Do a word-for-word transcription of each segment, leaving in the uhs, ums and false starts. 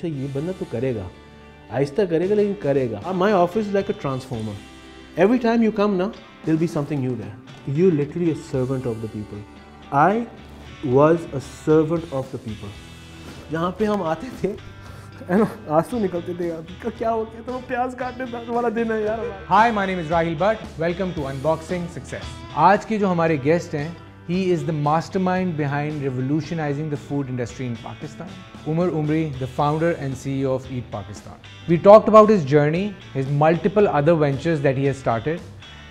अच्छा ये बंदा तो करेगा, आहिस्ता करेगा लेकिन करेगा। My office is like a transformer, every time you come ना there will be something new there. You literally a servant of the people. I was a servant of the people. जहाँ पे हम आते थे है ना, आंसू निकलते थे यार, क्या हो गया, तो प्याज काटने वाला दिन है यार। Hi, my name is Raheel but, welcome to unboxing success. आज के जो हमारे गेस्ट हैं, he is the mastermind behind revolutionising the food industry in Pakistan, Umar Umri, the founder and CEO of eat Pakistan. We talked about his journey, his multiple other ventures that he has started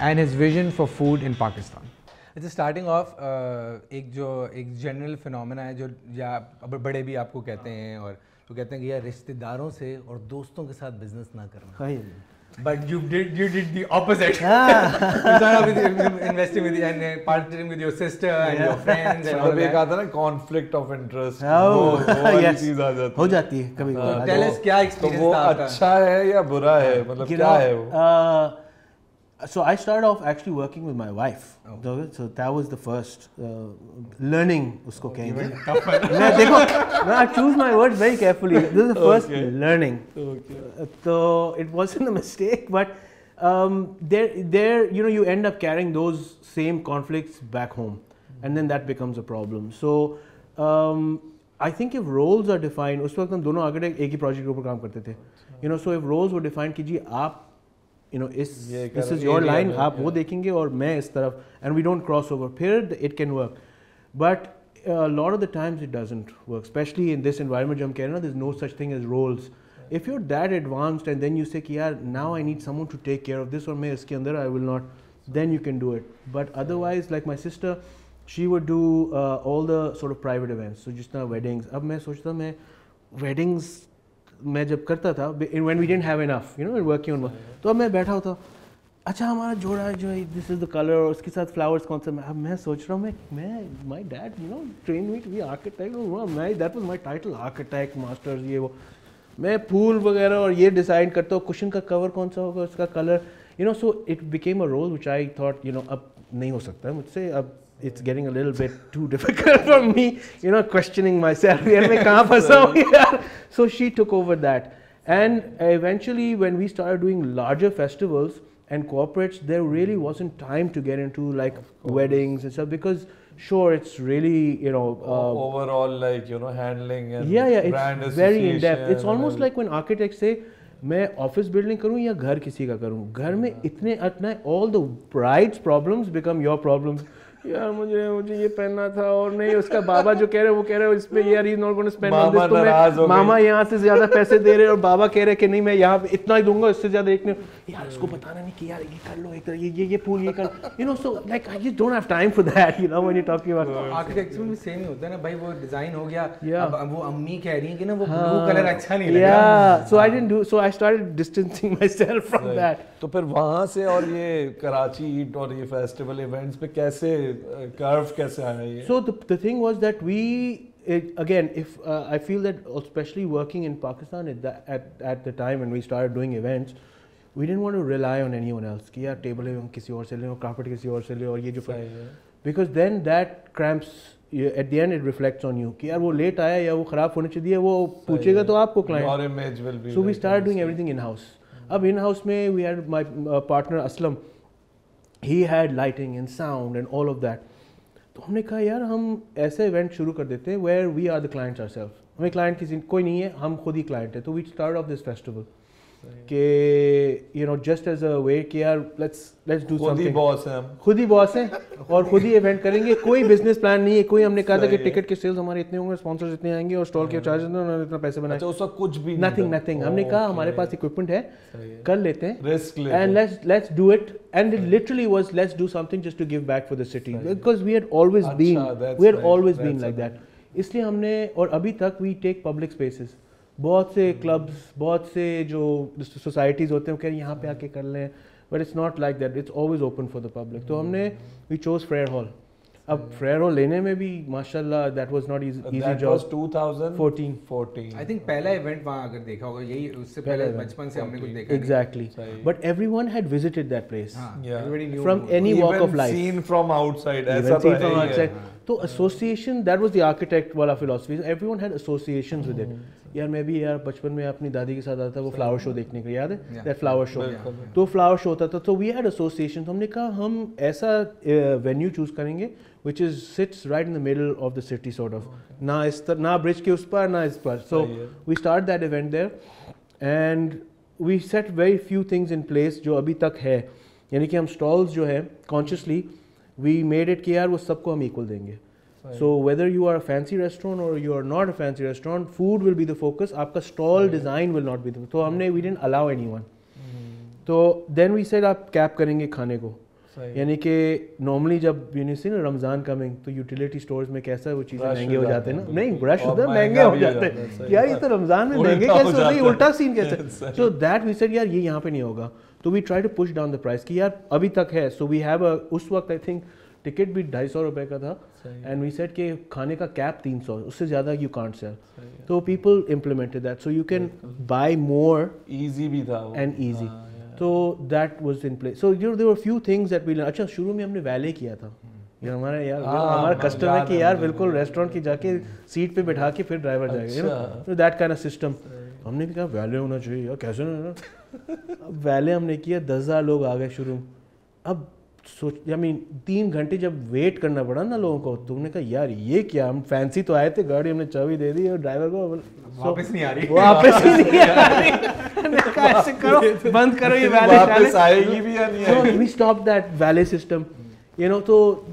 and his vision for food in Pakistan. अच्छा, starting off एक जो एक general phenomena है जो या बड़े भी आपको कहते हैं और तो कहते हैं कि यार रिश्तेदारों से और दोस्तों के साथ बिजनेस ना करना, but you did you did the opposite. Investing with and partnering with your sister and your friends and all that. आता है ना कॉन्फ्लिक्ट ऑफ इंटरेस्ट, वो चीज आ जाती हो जाती है कभी कभी। टेल अस क्या एक्सपीरियंस था आपका, अच्छा है या बुरा है, मतलब क्या है वो? So I started off actually working with my wife. Oh. So that was the first uh, learning. Usko kahin. Dekho, I choose my words very carefully. This is the first okay. learning. Okay. So it wasn't a mistake, but um, there, there, you know, you end up carrying those same conflicts back home, and then that becomes a problem. So um, I think if roles are defined, us waqt hum dono aage ek hi project ke upar kaam karte the. You know, so if roles were defined, ki ji aap you know is this is your line, aap wo dekhenge aur main is taraf, and we don't cross over, period, it can work, but a lot of the times it doesn't work, especially in this environment jab hum keh rahe na, there's no such thing as roles. If you're that advanced and then you say ki yaar now I need someone to take care of this, or main iske andar I will not, then you can do it. But otherwise, like my sister, she would do uh, all the sort of private events, so jitna weddings. Ab main sochta main weddings मैं जब करता था, when we didn't have enough, you know, working on, तो अब मैं बैठा होता, अच्छा हमारा जोड़ा है जो this is the color और उसके साथ flowers कौन सा, अब मैं सोच रहा हूँ मैं मैं my dad you know trained me to be architect, और मैं that was my title, architect masters, ये वो मैं फूल वगैरह और ये डिसाइड करता हूँ कुशन का कवर कौन सा होगा, उसका colour, you know, so it became a role which I thought, you know, अब नहीं हो सकता मुझसे, अब it's getting a little bit too difficult for me, you know, questioning myself, yaar main kahan phasa hu yaar. So she took over that, and eventually when we started doing larger festivals and corporates, there really wasn't time to get into like weddings and stuff, because sure, it's really, you know, uh, overall, like, you know, handling and yeah, yeah, brand association, it's very in depth. It's almost like when architects say मैं office building करूं या घर किसी का करूं, घर में इतने अटना, all the brides problems become your problems, यार मुझे मुझे ये पहनना था और नहीं, उसका बाबा जो कह रहे वो कह रहे इस पे यार, is not going to spend on this, तो मैं मामा यहाँ से ज्यादा पैसे दे रहे और बाबा कह रहे कि नहीं मैं यहाँ इतना ही दूंगा, इससे ज्यादा एक नहीं, यार इसको बताना नहीं कि यार ये कर लो, एक ये ये फूल ये कर, you know, so like you don't have time for that, you know when you talking about architecture में सेम ही होता है ना भाई, वो डिजाइन हो गया, अब वो अम्मी कह रही है कि ना वो ब्लू कलर अच्छा नहीं लग रहा, so I didn't do, so I started distancing myself from that. तो फिर वहां से और ये कराची ईट और ये फेस्टिवल इवेंट्स पे कैसे curve kaise aaya ye? So the, the thing was that we it, again if uh, I feel that especially working in Pakistan at, the, at at the time when we started doing events, we didn't want to rely on anyone else ki yaar table hum kisi aur se le aur carpet kisi aur se le aur ye jo, because then that cramps at the end, it reflects on you ki yaar wo late aaya ya wo kharab hone chahiye, wo puchega to aapko client, your image will be. So we started doing everything in house. Ab in house mein we had my uh, partner Aslam, he had lighting and sound and all of that. तो हमने कहा यार हम ऐसे event शुरू कर देते हैं where we are the clients ourselves, हमें क्लाइंट किसी कोई नहीं है, हम खुद ही क्लाइंट है। तो we started off this festival के you know just as a way कि यार let's let's do something, खुद ही बॉस हैं हम, खुद ही बॉस हैं और खुद ही इवेंट करेंगे, कोई बिजनेस प्लान नहीं है, कोई हमने कहा था कि टिकट के सेल्स हमारे इतने होंगे, स्पॉन्सर्स इतने आएंगे और स्टॉल के चार्जेस उन्होंने इतना पैसे बनाए, अच्छा उसका कुछ भी नथिंग नथिंग हमने कहा हमारे पास इक्विपमेंट है कर लेते हैं, and let's let's do it, and it literally was let's do something just to give back for the city, because we had always Achha, been we had right, always been like right. that. इसलिए हमने और अभी तक we take public spaces, बहुत से clubs, बहुत से जो societies होते हैं वो कह रहे हैं यहाँ पे आके कर लें, but it's not like that, it's always open for the public. तो हमने we chose Frere Hall. अब Frere Hall लेने में भी माशाल्लाह that was not easy, easy that job. twenty fourteen I think पहला इवेंट वहाँ अगर देखा होगा, यही उससे पहले बचपन से हमने कुछ देखा exactly नहीं। But everyone had visited that place, हाँ, yeah. Everybody knew from any walk of life, even seen from outside, ऐसा तो है। So association, that was the architect wala philosophy. Everyone had associations with it. यार मैं भी यार बचपन में अपनी दादी के साथ आता वो flower show देखने के लिए याद है? That flower show. तो flower show था तो we had associations. हमने कहा हम ऐसा venue choose करेंगे which is sits right in the middle of the city sort of. ना इस तर ना bridge के उस पर ना इस पर. So we start that event there and we set very few things in place जो अभी तक है. यानी कि हम stalls जो है consciously we made it कि यार वो सबको हम equal देंगे. So whether you are a fancy restaurant or you are not a fancy restaurant, food will be the focus. आपका stall design will not be the. तो हमने we didn't allow anyone. तो then we said आप cap करेंगे खाने को. यानी कि normally जब you know ना रमजान coming तो utility stores में कैसा वो चीजें महंगे हो जाते हैं ना. नहीं brush उधर महंगे हो जाते हैं. यार ये तो रमजान में महंगे कैसे होते हैं? उल्टा scene कैसे? So that we said यार ये यहाँ पे नहीं होगा. तो we try to push down the price कि यार अभी तक है. So we have a उस वक्त I think ticket भी ढाई सौ रुपए का था and we said कि खाने का cap तीन सौ उससे ज़्यादा you can't sell. So people implemented that. So you can buy more. Easy भी था and easy. So that was in place. So you know there were few things that we learned. अच्छा शुरू में हमने valet किया था. यार हमारा यार हमारा customer कि यार बिल्कुल restaurant की जाके seat पे बैठा के फिर driver जाएगा. So that kind of system. हमने भी कहा valet होना चाहिए यार कैसे ना. अब valet हमने किया दस हजार लोग आ गए शुरू. अब सोच I mean तीन घंटे जब wait करना पड़ा ना लोगों को तुमने कहा यार ये क्या हम fancy तो आए थे गाड़ी हमने चाबी दे दी और driver को वापस नहीं आ रही. वापस नहीं आ रही. ऐसे करो बंद करो ये valet वापस आएगी भी या नहीं आएगी. So we stopped that valet system, you know. So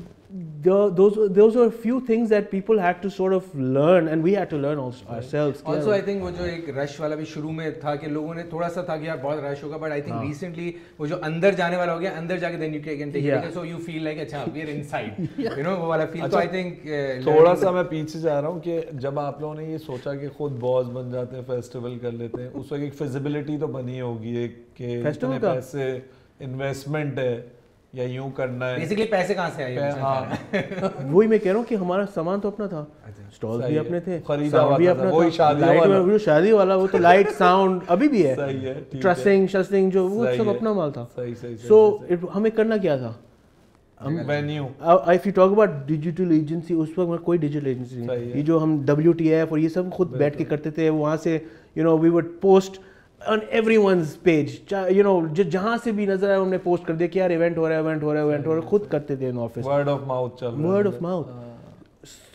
those those were few things that people had to sort of learn and we had to learn ourselves. Also I think वो जो एक rush वाला भी शुरू में था कि लोगों ने थोड़ा सा था कि यार बहुत rush होगा, but I think recently वो जो अंदर जाने वाला हो गया अंदर जाके then you can take it so you feel like अच्छा we are inside, you know वो वाला feel. तो I think थोड़ा सा मैं पीछे जा रहा हूँ कि जब आप लोगों ने ये सोचा कि खुद boss बन जाते हैं festival कर लेते हैं उस वक्त एक feasibility तो बनी होगी एक कि इतने पैसे investment है या यूँ करना है. Basically पैसे कहाँ से आए? हाँ वही मैं कह रहा हूँ कि हमारा सामान तो अपना था, स्टॉल्स भी अपने थे, साउंड भी अपना था, लाइट में वो शादी वाला वो तो लाइट साउंड अभी भी है, ट्रसिंग शस्टिंग जो वो सब अपना माल था. So हमें करना क्या था? Venue. If you talk about digital agency उस वक्त कोई digital agency नहीं. ये जो हम W T F और ये सब खुद बैठ के करते थे वहाँ से, you know we would post on everyone's page, you know जहाँ से भी नजर आए हमने पोस्ट कर दिया कि यार event हो रहा है, event हो रहा है, event हो रहा है. खुद करते थे in office. Word of mouth चल रहा है. Word of mouth.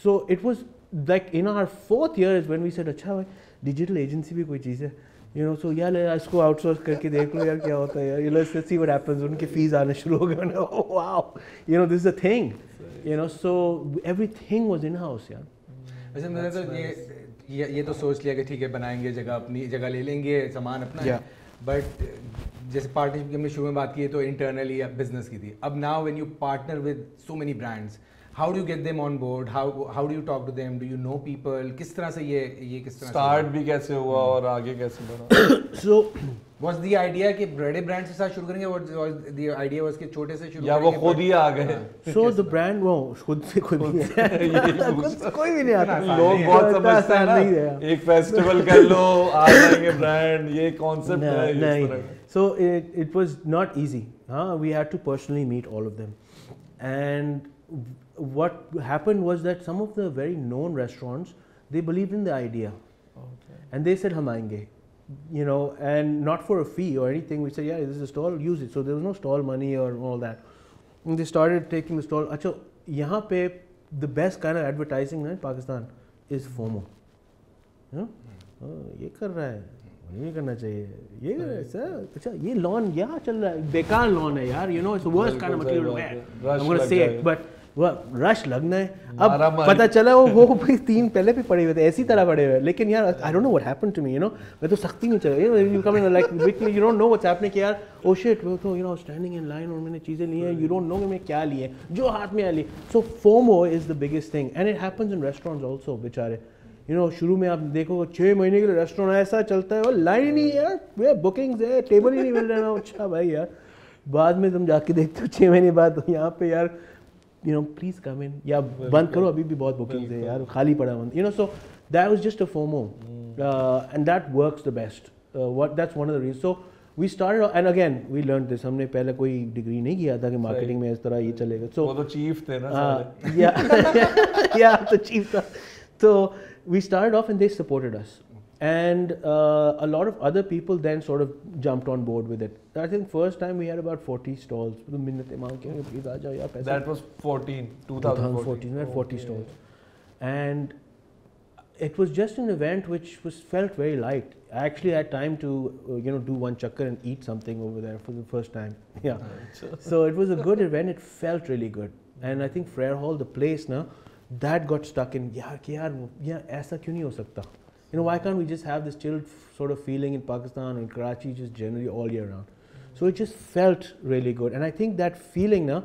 So it was like in our fourth year is when we said अच्छा भाई digital agency भी कोई चीज़ है, you know so यार इसको outsource करके देख लो यार क्या होता है यार. Let's see what happens. उनके fees आने शुरू हो गए. Oh wow, you know this is a thing, you know so everything was in house यार. वैसे मैंने तो ये ये ये तो सोच लिया कि ठीक है बनाएंगे जगह अपनी जगह ले लेंगे सामान अपना है. But जैसे पार्टनरशिप की हमने शुरू में बात की है तो इंटरनली या बिजनेस की थी. अब now when you partner with so many brands, how do you get them on board? How how do you talk to them? Do you know people? किस तरह से ये ये किस तरह स्टार्ट भी कैसे हुआ और आगे कैसे बढ़ा? So was the idea कि बड़े ब्रांड से साथ शुरू करेंगे और the idea was कि छोटे से शुरू या वो खुद ही आ गए. So the brand वो खुद से कोई भी कोई भी नहीं आता. लोग बहुत समझते हैं एक फेस्टिवल कर लो आ जाएंगे ब्रांड ये concept है. नहीं. So it it was not easy. हाँ we had to personally meet all of them and what happened was that some of the very known restaurants they believed in the idea and they said हम आएंगे, you know, and not for a fee or anything. We said yeah this is a stall, use it. So there was no stall money or all that and they started taking the stall. अच्छा यहाँ पे the best kind of advertising in Pakistan is FOMO, you know ये कर रहा है ये करना चाहिए ये सर. अच्छा ये lawn यहाँ चल रहा है बेकार lawn है यार, you know it's the worst kind of material. I'm gonna say it but वह रश लगना है. अब पता चला वो वो भी तीन पहले भी पड़े हुए थे ऐसी तरह पड़े हुए हैं लेकिन यार I don't know what happened to me, you know मैं तो सख्ती में चला you know you come in like quickly you don't know what's happening कि यार oh shit वो तो you know standing in line और मैंने चीजें ली हैं you don't know कि मैं क्या ली है जो हाथ में आ ली. So FOMO is the biggest thing and it happens in restaurants also बेचारे, you know शुरू में आप देखो छः महीने के लिए रेस्टोरेंट ऐसा चलता है और लाइन ही नहीं है यार बुकिंग्स है टेबल ही नहीं मिल रहा है. अच्छा भाई यार बाद में तुम जाके देखते हो छः महीने बाद यहाँ पे यार you know please come in या बंद करो अभी भी बहुत bookings है यार खाली पड़ा बंद, you know so that was just a FOMO and that works the best. What that's one of the reasons. So we started, and again, we learned this. हमने पहले कोई degree नहीं किया था कि marketing में इस तरह ये चलेगा. So वो तो chief थे ना सारे. Yeah, yeah, तो chief था. So we started off, and they supported us, and uh, a lot of other people then sort of jumped on board with it. I think first time we had about forty stalls. That was fourteen, twenty fourteen. We had forty okay. stalls, and it was just an event which was felt very light. I actually had time to uh, you know do one chakkar and eat something over there for the first time. Yeah, so it was a good event. It felt really good, and I think Frere Hall, the place now, that got stuck in. Yeah, yaar, yeah, aisa kyun nahi ho sakta? You know, why can't we just have this chilled sort of feeling in Pakistan and Karachi just generally all year round? So it just felt really good, and I think that feeling now,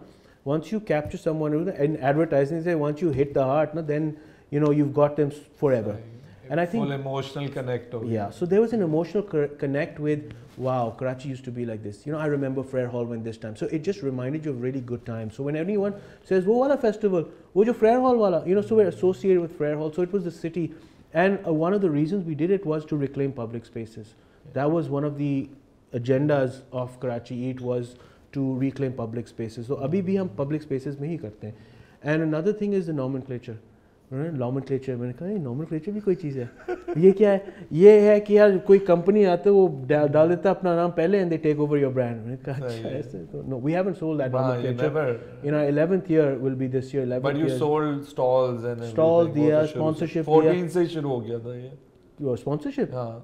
once you capture someone in advertising, say once you hit the heart, na, then you know you've got them forever. Right. And I think full emotional connect. Over yeah. So there was an emotional connect with, wow, Karachi used to be like this. You know, I remember Frere Hall when this time. So it just reminded you of really good times. So when anyone says, "Wo wala festival, wo jo Frere Hall wala," you know, so we're associated with Frere Hall. So it was the city. And uh, one of the reasons we did it was to reclaim public spaces. Yeah. That was one of the agendas of Karachi Eat, was to reclaim public spaces. So abhi bhi hum public spaces mein hi karte hain. And another thing is the nomenclature. Nomenclature. मैंने कहा nomenclature भी कोई चीज़ है. ये क्या है? ये है कि यार कोई कंपनी आते वो डाल देता अपना नाम पहले and they take over your brand. मैंने कहा अच्छा ऐसे तो no, we haven't sold that nomenclature. You know, eleventh year will be this year. eleventh But you year. sold stalls and everything. Stalls दिया, sponsorship दिया. fourteen से शुरू हो गया था ये. Your sponsorship? हाँ.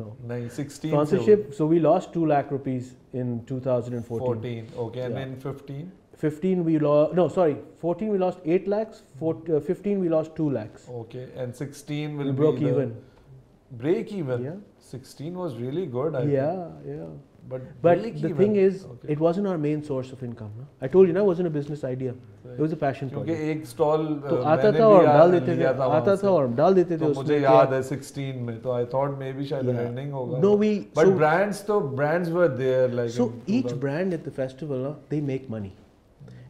No. नहीं sixteen. Sponsorship. So we lost two lakh rupees in two thousand fourteen. fourteen. Okay, yeah. And then fifteen. fifteen we lost, no sorry, fourteen we lost eight lakhs, fourteen, uh, fifteen we lost two lakhs. Okay, and sixteen will we broke be even. Break even? Yeah. sixteen was really good, I Yeah, think. yeah. But, but the even. thing is, okay. it wasn't our main source of income. No? I told you, no, it wasn't a business idea. Right. It was a passion project. Because one stall, I had sixteen, mein, I thought maybe yeah. ending hoga. No, we, But so, brands, though, brands were there. Like so each product. brand at the festival, no, they make money.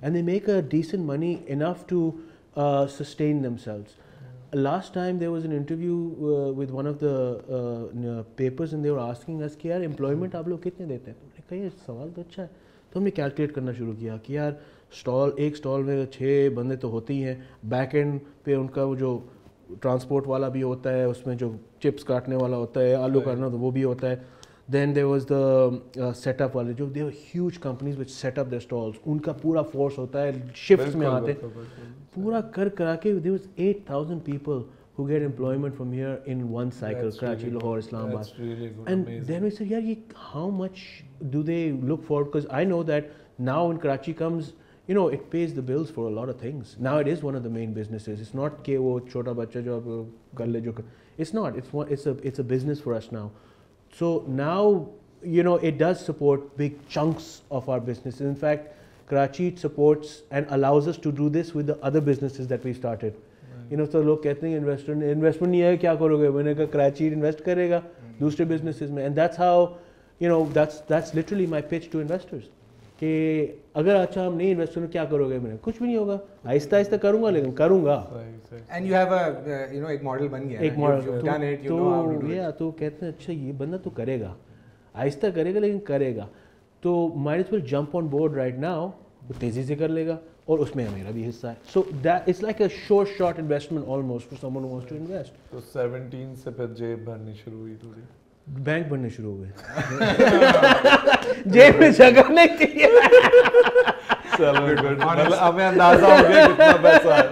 And they make a decent money enough to uh, sustain themselves. Yeah. Last time there was an interview uh, with one of the uh, papers, and they were asking us कि यार employment आप लोग कितने देते हैं? हमने कहा ये सवाल तो अच्छा है. तो हमने calculate करना शुरू किया कि यार stall एक stall में छः बंदे तो होते ही हैं. Back end पे उनका वो जो transport वाला भी होता है, उसमें जो chips काटने वाला होता है, आलू काटना तो वो भी होता है. Then there was the uh, setup wale jo, they were huge companies which set up their stalls. Unka pura force hota hai, shifts mein aate. Pura kar kara ke, there was eight thousand people who get employment from here in one cycle, That's Karachi, really Lahore, Islamabad. That's really good, and amazing. Then we said, yeah, ye, how much do they look forward? Because I know that now when Karachi comes, you know, it pays the bills for a lot of things. Now it is one of the main businesses. It's not ke wo chota bachcha jo kar le jo kar. It's not. It's one. It's a. It's a business for us now. So now, you know, it does support big chunks of our businesses. In fact, Karachi supports and allows us to do this with the other businesses that we started. Right. You know, so लोग कहते हैं investment investment नहीं है क्या करोगे? मैंने कहा Karachi invest करेगा दूसरे businesses में, and that's how, you know, that's that's literally my pitch to investors. कि अगर अच्छा हम नहीं invest करें क्या करोगे? मैंने कुछ भी नहीं होगा. आहिस्ता आहिस्ता करूँगा लेकिन करूँगा. And you have a uh, you know एक model बन गया. एक model. You've done it. You know how to do it. Yeah, तो कहते हैं अच्छा ये बंदा तो करेगा. आहिस्ता करेगा लेकिन करेगा. तो might as well jump on board right now. वो तेजी से कर लेगा और उसमें मेरा भी हिस्सा है. So that it's like a short short investment almost for someone who wants to invest. तो seventeen से फिर जेब भरनी शुरू हुई थोड़ी. बैंक बनने शुरू हो गए. जेब में जगह नहीं थी. मतलब हमें अंदाजा हो गया कितना पैसा है.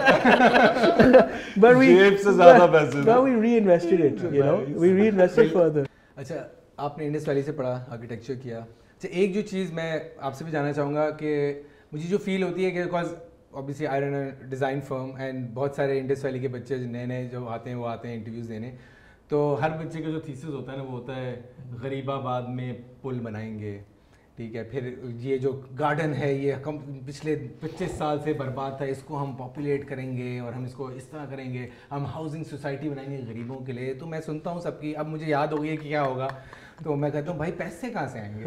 जेब से ज़्यादा पैसे. But we reinvested it, you know. We reinvested further. अच्छा, आपने इंडस वैली से पढ़ा, आर्किटेक्चर किया. अच्छा, एक जो चीज़ मैं आपसे भी जानना चाहूँगा कि मुझे जो फील होती है कि because obviously I run a design firm and बहुत सारे इंडस वैली के बच्चे नए नए जो आते हैं वो आते हैं इंटरव्यूज़ देने. तो हर बच्चे का जो थीसिस होता है ना वो होता है गरीबाबाद में पुल बनाएंगे, ठीक है, फिर ये जो गार्डन है ये कम पिछले पच्चीस साल से बर्बाद था, इसको हम पॉपुलेट करेंगे और हम इसको इस तरह करेंगे, हम हाउसिंग सोसाइटी बनाएंगे गरीबों के लिए. तो मैं सुनता हूँ सबकी, अब मुझे याद हो गई कि क्या होगा, तो मैं कहता हूँ भाई पैसे कहाँ से आएंगे?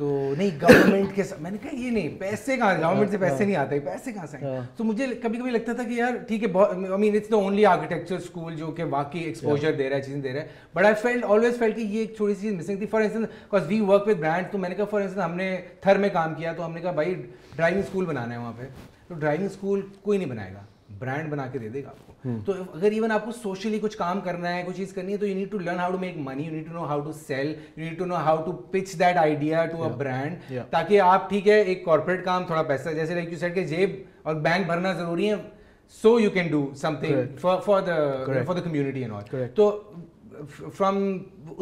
तो नहीं गवर्नमेंट के मैंने कहा ये नहीं, पैसे कहाँ, गवर्नमेंट से पैसे नहीं आते, पैसे कहाँ से आए। तो मुझे कभी कभी लगता था कि यार ठीक है, I mean it's the only architecture school जो कि वाकई एक्सपोजर दे रहा है, चीज़ें दे रहा है, but I felt always felt कि ये एक छोटी सी चीज़ मिसिंग थी। For instance because we work with brand, तो मैंने कहा फॉर इंस्टेंस हमने थर में काम किया तो हमने कहा भाई ड्राइविंग स्कूल बनाना है वहाँ पे, तो ड्राइविंग स्कूल कोई नहीं बनाएगा, ब्रांड बना के दे देगा आपको। तो अगर इवन आपको सोशली कुछ काम करना है, कुछ चीज़ करनी है, तो you need to learn how to make money, you need to know how to sell, you need to know how to pitch that idea to a brand, ताकि आप ठीक है एक कॉर्पोरेट काम थोड़ा पैसा जैसे लाइक यू सेड के जेब और बैंक भरना जरूरी है, so you can do something for for the for the community and all. तो फ्रॉम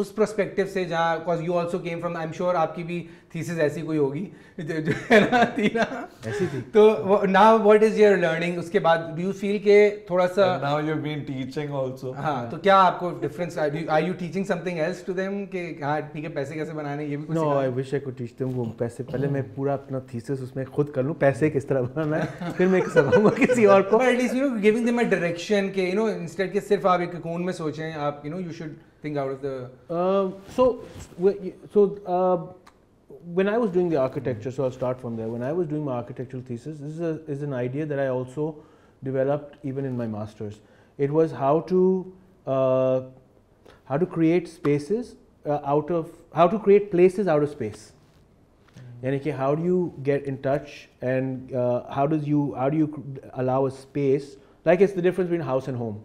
उस प्रोस्पेक्टिव से जहाँ because you also came from, I am sure आपकी भी थीसिस ऐसी कोई होगी जो है ना, थी ना ऐसी थी। तो now what is your learning, उसके बाद डू यू फील के थोड़ा सा now you have been teaching also, हाँ तो क्या आपको difference, are you teaching something else to them कि हाँ ठीक है पैसे कैसे बनाने ये भी कुछ? No, I wish I could teach them वो पैसे, पहले मैं पूरा अपना थीसिस उसमें खुद कर लूँ, पैसे किस तरह बनाना है, फिर मैं समझाऊंगा किसी और को। At least you know giving them a direction के यू नो इंस्टेड के सिर्फ आप एक कोन में सोचें, आप you know you should think out of the uh, so so uh, when I was doing the architecture, so I'll start from there. When I was doing my architectural thesis, this is a, is an idea that I also developed even in my masters. It was how to uh, how to create spaces uh, out of how to create places out of space. Yani ki how do you get in touch and uh, how does you how do you allow a space, like it's the difference between house and home.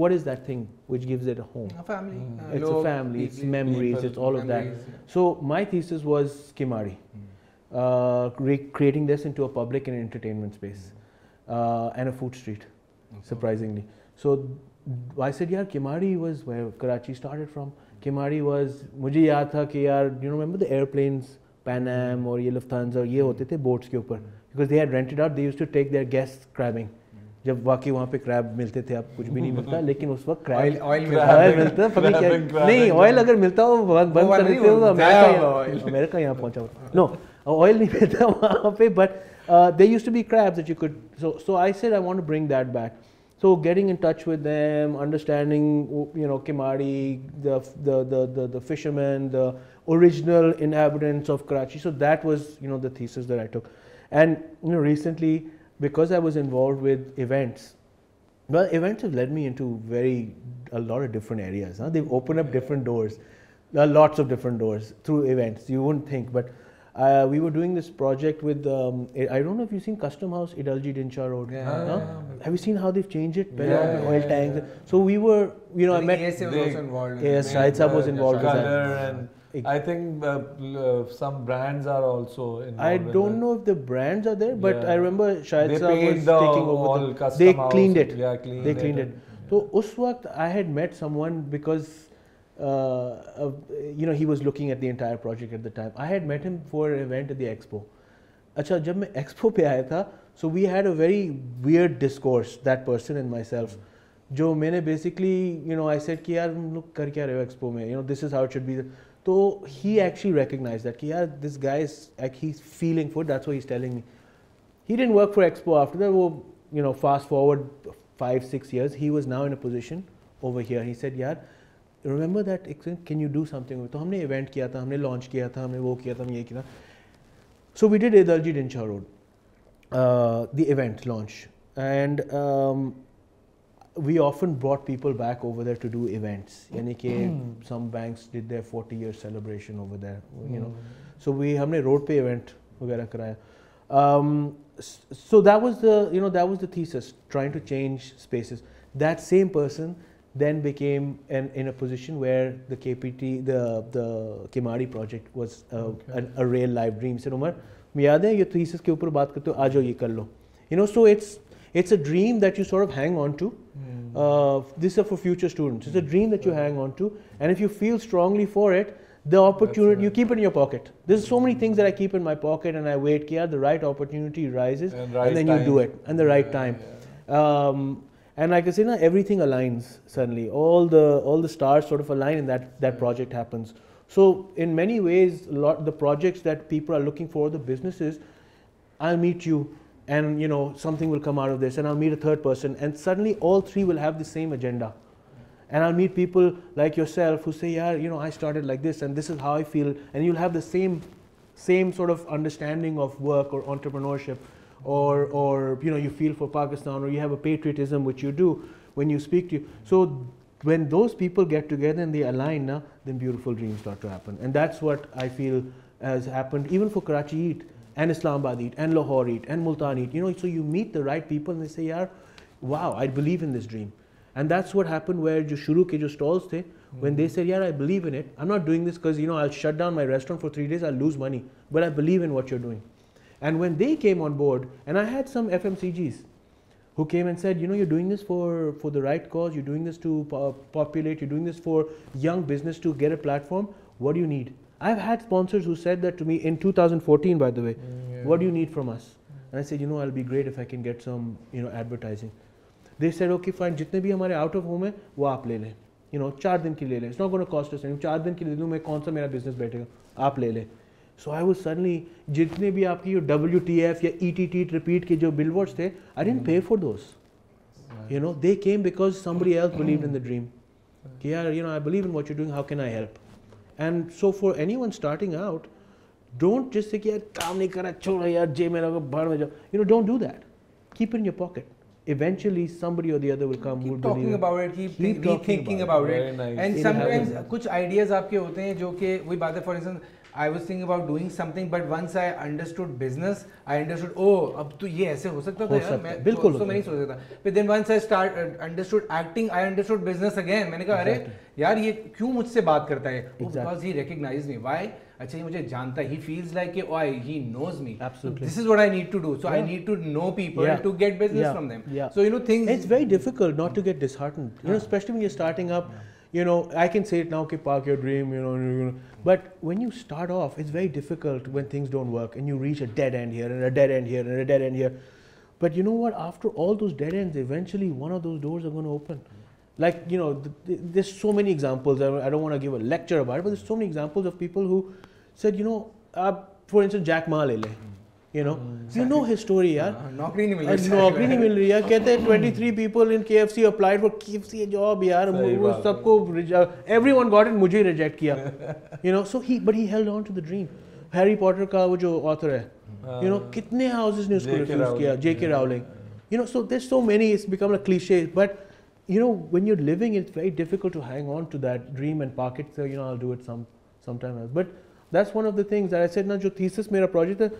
What is that thing which gives it a home? A family. Mm. It's Love, a family, people, it's memories, people, it's all memories, of that. Yeah. So my thesis was Kemari, mm. uh, creating this into a public and entertainment space, mm. uh, and a food street, okay. Surprisingly. So I said, yeah, Kemari was where Karachi started from. Kemari was, मुझे याद था कि यार, you remember the airplanes, Pan Am और ये Lufthansa और ये होते थे boats के ऊपर, because they had rented out, they used to take their guests crabbing. जब वाकई वहाँ पे क्रैब मिलते थे, अब कुछ भी नहीं मिलता, लेकिन उस वक्त क्रैब ऑयल मिलता, पता नहीं क्या, नहीं ऑयल अगर मिलता हो बंद कर देते हो, अमेरिका अमेरिका यहाँ पहुँचा होता, नो ऑयल नहीं मिलता वहाँ पे, but they used to be crabs that you could, so so I said I want to bring that back, so getting in touch with them, understanding you know Kemari, the the the the fisherman, the original inhabitants of Karachi, so that was you know the thesis that I took, and you know recently because I was involved with events, well, events have led me into very a lot of different areas. Huh? They've opened up different doors, uh, lots of different doors through events. You wouldn't think, but uh, we were doing this project with. Um, I don't know if you've seen Custom House, Idalji Dinshaw Road. Yeah, huh? yeah, yeah. Have you seen how they've changed it? Yeah, yeah, oil yeah, tanks. Yeah. So we were, you know, I met. Yes, Shahid Saab was involved with that. I think uh, uh, some brands are also involved. I don't know if the brands are there, but yeah. I remember Shahid Saab was the taking over the, Custom They cleaned house. it. Yeah, cleaned they cleaned it. it. Yeah. So, us waqt I had met someone because uh, uh, you know he was looking at the entire project at the time. I had met him for an event at the expo. Acha, jab main expo pe aaya tha, so we had a very weird discourse, that person and myself. Mm-hmm. जो मैंने basically you know I said कि यार लोग कर क्या रहे हो expo में, you know this is how it should be. तो he actually recognized that कि यार this guy is like he's feeling for it, that's what he's telling me. He didn't work for Expo after that. वो you know fast forward five six years, he was now in a position over here. He said यार remember that, can you do something? तो हमने event किया था, हमने launch किया था, हमने वो किया था, हमने ये किया था. So we did Idalji Dinshaw Road, uh, the event launch, and um, we often brought people back over there to do events. Yani ke some banks did their forty year celebration over there, you know. So we humne road pe event वगैरह कराया. Um, so that was the you know that was the thesis, trying to change spaces. That same person then became an, in a position where the K P T the the Kemari project was a, okay. an, a real live dream. Sir Omar, मुझे याद है ये thesis के ऊपर बात करते हो, आ जाओ ये कर लो. You know, so it's It's a dream that you sort of hang on to. Mm. Uh, these are for future students. It's a dream that you hang on to, and if you feel strongly for it, the opportunity, right. you keep it in your pocket. There's so many things that I keep in my pocket, and I wait. Kia, the right opportunity rises, and, right and then time. you do it, and the right yeah, time. Yeah. Um, and like I say, now everything aligns suddenly. All the all the stars sort of align, and that that project happens. So in many ways, lot the projects that people are looking for, the businesses, I'll meet you. And you know something will come out of this, and I'll meet a third person, and suddenly all three will have the same agenda. And I'll meet people like yourself who say, "Yeah, you know, I started like this, and this is how I feel," and you'll have the same same sort of understanding of work or entrepreneurship, or, or you know, you feel for Pakistan, or you have a patriotism, which you do when you speak to you. So when those people get together and they align, now, then beautiful dreams start to happen. And that's what I feel has happened even for Karachi Eat and Islamabad Eat and Lahore Eat and Multan Eat. You know, so you meet the right people and they say, yaar, wow, I believe in this dream. And that's what happened where jo shuru ke jo stalls the, when they said, yaar, I believe in it. I'm not doing this because, you know, I'll shut down my restaurant for three days, I'll lose money. But I believe in what you're doing. And when they came on board, and I had some F M C Gs who came and said, you know, you're doing this for, for the right cause, you're doing this to po populate, you're doing this for young business to get a platform. What do you need? I've had sponsors who said that to me in two thousand fourteen, by the way. Yeah. What do you need from us? And I said, you know, I'll be great if I can get some, you know, advertising. They said, okay, fine, jitne bhi hamare out of home hai, wo aap le le. You know, char din ki le le. It's not going to cost us anything. Char din ki le dun, main kaun sa mera business baithega, aap le le. So I was suddenly, jitne bhi aapki W T F ya E T T repeat ke jo billboards the, I didn't pay for those. You know, they came because somebody else believed in the dream. Yeah, you know, I believe in what you're doing, how can I help? And so for anyone starting out, don't just say, yaar, kaam nahi kar raha, chhod yaar, je mein lago, bahar mein jao. You know, don't do that. Keep it in your pocket. Eventually, somebody or the other will come. Keep talking about it. Keep, keep rethinking about, about it. Very nice. And it sometimes, kuch ideas aapke hote hain jo ke, wohi baat hai, for instance, I was thinking about doing something, but once I understood business, I understood, oh, ab to ye aise ho sakta tha yaar, main bilkul so nahi soch sakta. But then once I start uh, understood acting, I understood business again. Maine kaha, are yaar, ye kyun mujhse baat karta hai? Oh, exactly. Because he recognized me. Why? Achha, ye mujhe janta. He feels like, oh, I, he knows me. Absolutely. This is what I need to do. So yeah. I need to know people yeah. to get business yeah. from them. Yeah. So, you know, things. It's very difficult not to get disheartened. You know, especially when you're starting up. Yeah. You know, I can say it now, okay, park your dream, you know, you know. But when you start off, it's very difficult when things don't work and you reach a dead end here and a dead end here and a dead end here. But you know what? After all those dead ends, eventually one of those doors are going to open. Like, you know, th th there's so many examples. I, I don't want to give a lecture about it, but there's so many examples of people who said, you know, uh, for instance, Jack Ma le le. You know, exactly. You know his story, yaar. Naukri nahi mil rahi. Naukri nahi mil rahi, yaar. Kehte hain twenty-three people in K F C applied for K F C job, yaar. Wo sabko everyone got it, mujhe reject kiya. You know, so he, but he held on to the dream. Harry Potter ka wo jo author hai. You know, kitne houses ne usko refuse kiya? J K Rowling. You know, so there's so many. It's become a cliche, but you know, when you're living, it's very difficult to hang on to that dream and park it. So you know, I'll do it some sometime else. But that's one of the things that I said. Na jo thesis mera project hai.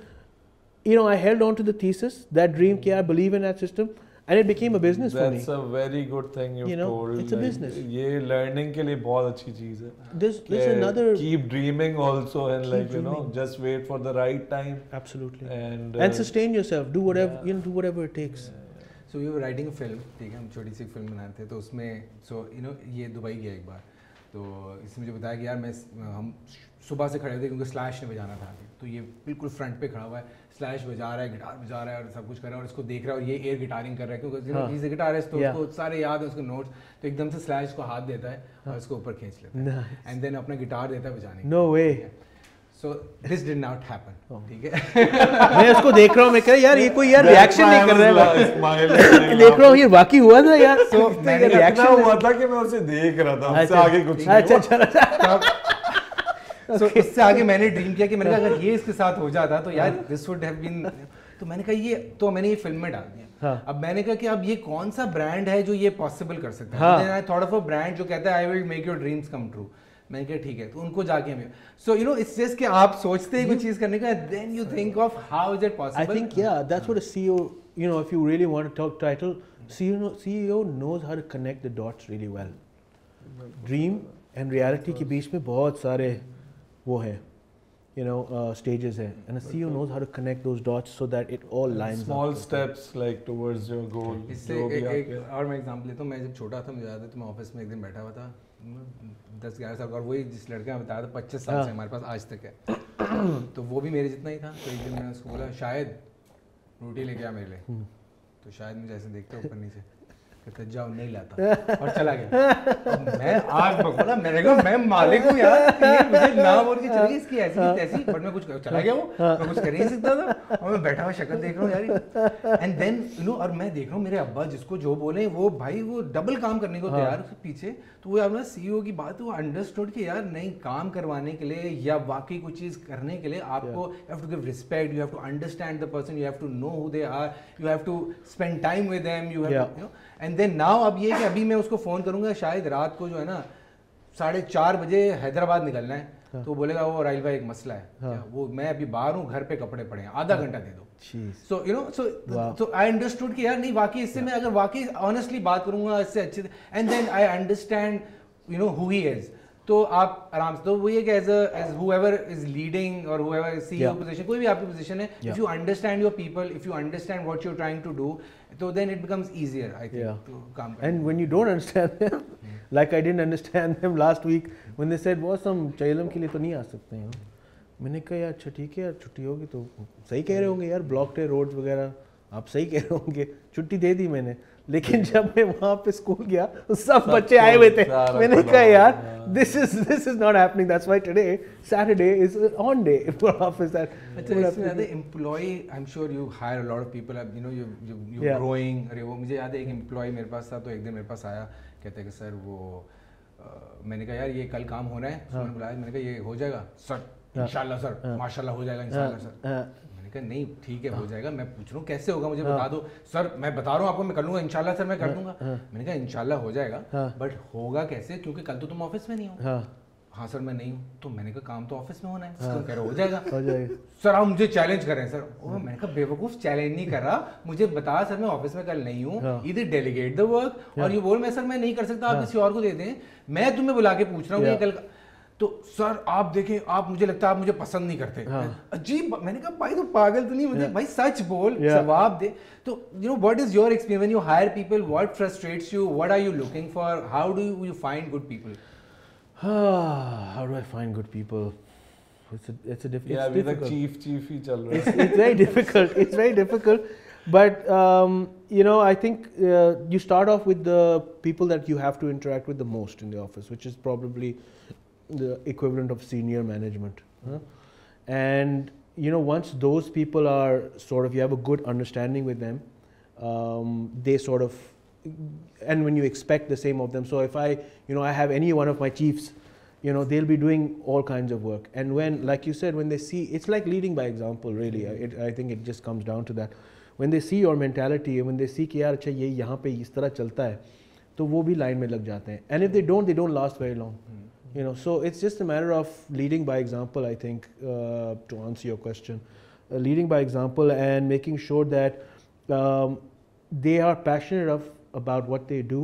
You know, I held on to the thesis, that dream, I believe in that system, and it became a business That's for me. That's a very good thing you've you know, told. It's a like, business. This learning ke liye bahut achhi cheez hai. There's, there's yeah, another... Keep dreaming also and like, dreaming. You know, just wait for the right time. Absolutely. And, uh, and sustain yourself. Do whatever, yeah. you know, do whatever it takes. Yeah. So, we were writing a film. ठीक है, हम छोटी सी film बनाते थे, तो उसमें, so, you know, ये Dubai गया एक बार. तो इसने मुझे बताया कि यार मैं हम सुबह से खड़े थे क्योंकि स्लैश ने बजाना था, तो ये बिल्कुल फ्रंट पे खड़ा हुआ है, स्लैश बजा रहा है, गिटार बजा रहा है और सब कुछ कर रहा है और इसको देख रहा है और ये एयर गिटारिंग कर रहा है क्योंकि हाँ। इज गिटारिस्ट तो उसको सारे याद है उसके नोट्स, तो एकदम से स्लैश को हाथ देता है और इसको ऊपर खींच लेता है एंड देन अपना गिटार देता है बजाने। No way. So this did not happen. ठीक है। मैं उसको देख रहा हूँ, मैं कह यार ये कोई यार रिएक्शन नहीं कर रहा है। देख रहा हूँ ये वाकई हुआ था यार। So मैंने रिएक्शन हुआ था कि मैं उसे देख रहा था। उससे आगे कुछ नहीं। अच्छा अच्छा। So इससे आगे मैंने ड्रीम किया कि मैंने कहा अगर ये इसके साथ हो जाता तो यार this would have been, तो मैंने कहा ये तो मैंने ये फिल्म में डाल दिया। अब मैंने कहा कि अब ये कौन सा ब्रांड है जो ये पॉसिबल कर सकता है? Then I thought of a brand जो कहता है I will make your dreams come true. मैंने कहा ठीक है, तो उनको जाके हमें so you know it's just कि आप सोचते हैं कुछ चीज करने का, then you think of how is it possible. I think या that's what a CEO, you know, if you really want to talk title, CEO knows how to connect the dots really well. Dream and reality के बीच में बहुत सारे वो हैं, you know, uh, stages hai, and a C E O knows how to connect those dots so that it all lines up. Small steps like towards your goal. इससे एक और मैं example लेता हूँ, मैं जब छोटा था मुझे याद है तो मैं ऑफिस में एक दिन बैठा हुआ था, दस ग्यारह साल का, और वही जिस लड़के ने बताया था पच्चीस साल से हमारे पास आज तक है, तो वो भी मेरे जितना ही था, तो एक दिन मैंने उसको बोला शायद रोटी लेके आ मेरे लिए, तो शायद मुझे ऐसे देखते ऊपर नीचे कहता जाओ नहीं लाता और चला गया। अब मैं आग बकौला मैंने कहा मैं मालिक हूँ यार, मुझे ना बोल के चली इसकी ऐसी तैसी, बट मैं कुछ चला गया हूँ, मैं कुछ कर नहीं सकता था और मैं बैठा हुआ शक्ल देख रहा हूँ यार। एंड देन यू नो, और मैं देख रहा हूँ मेरे अब्बा जिसको जो बोले वो भाई वो डबल काम करने को तैयार उसके पीछे। तो वो अपना सीईओ की बात वो अंडरस्टूड कि यार नहीं, काम करवाने के लिए या वाकई कोई चीज़ करने के लिए आपको you have to give respect, you have to understand the person, you have to know who they are, you have to spend time with them, you have you know. And then now अब ये कि अभी मैं उसको phone करूँगा शायद रात को जो है ना साढ़े चार बजे हैदराबाद निकलना है, हाँ। तो बोलेगा वो राहिल भाई एक मसला है, हाँ। वो मैं अभी बाहर हूँ, घर पे कपड़े पड़े हैं, आधा घंटा हाँ। दे दो। So you know so so I understood कि यार नहीं वाकई इससे मैं अगर वाकई ऑनेस्टली बात करूँगा इससे अच्छे। And then I understand you know who he is, तो आप आराम से। तो वो ये कि as as whoever is leading और हुएवर सीईओ पोजीशन, कोई भी आपकी पोजीशन है, if you understand your people, if you understand what you are trying to do, तो then it becomes easier I think to काम। And when you don't understand, like I didn't understand them last week when they said वो some चैलम के लिए तो नहीं आ सकते हैं, मैंने कहा यार अच्छा ठीक है यार, छुट्टी होगी तो सही कह रहे होंगे यार, ब्लॉक्ड है रोड्स वगैरह, आप सही कह रहे होंगे, छुट्टी दे दी मैंने। लेकिन जब मैं वहाँ पे स्कूल गया सब बच्चे आए हुए थे, मैंने कहा यार this is this is not happening, that's why today Saturday is on day for office. That अच्छा इसमें याद है employ, I am sure you hire a lot of people, you know you you growing. अरे वो मुझे याद है एक एम्प्लॉय मेरे पास था, तो एक दिन मेरे पास आया, कहते हैं कि सर वो uh, मैंने कहा यार ये कल काम होना है, मैंने बुलाया, मैंने कहा ये हो जाएगा सर, इंशाल्लाह सर, माशाल्लाह हो जाएगा, इंशाल्लाह सर। नहीं ठीक है हो जाएगा, मैं पूछ रहा हूँ कैसे होगा मुझे बता दो सर, मैं बता रहा हूँ आपको मैं कर लूंगा, इंशाल्लाह सर मैं कर दूंगा। मैंने कहा इंशाल्लाह हो जाएगा बट होगा कैसे, क्योंकि कल तो तुम ऑफिस में नहीं हो। हाँ सर मैं नहीं हूँ। तो मैंने कहा काम तो ऑफिस में होना है, तो कह रहे हो जाएगा सर, आप मुझे चैलेंज कर रहे हैं सर। और मैंने कहा बेवकूफ चैलेंज नहीं कर रहा, मुझे बता सर मैं ऑफिस में कल नहीं हूँ, इधर डेलीगेट द वर्क, और ये बोल मैं सर मैं नहीं कर सकता, आप किसी और को दे दें, मैं तुम्हें बुला के पूछ रहा हूँ कल। तो सर आप देखें, आप मुझे लगता है आप मुझे पसंद नहीं करते। हाँ। अजीब, मैंने कहा भाई तो पागल तो नहीं, मुझे भाई सच बोल, जवाब दे। तो you know what is your experience when you hire people, what frustrates you, what are you looking for, how do you find good people? How do I find good people? It's it's a difficult, या अभी तक chief chief ही चल रहा है। It's very difficult, it's very difficult, but you know I think uh, you start off with the people that you have to interact with the most in the office, which is probably the equivalent of senior management, huh? And you know once those people are sort of, you have a good understanding with them, um, they sort of, and when you expect the same of them, so if I you know I have any one of my chiefs, you know they'll be doing all kinds of work, and when like you said when they see, it's like leading by example really. Mm-hmm. it, I think it just comes down to that, when they see your mentality, when they see ki yaar acha ye yahan pe is tarah chalta hai, to wo bhi line mein lag jate hain, and if they don't, they don't last very long. Mm-hmm. You know, so it's just a matter of leading by example, I think, uh, to answer your question, uh, leading by example and making sure that um, they are passionate of, about what they do,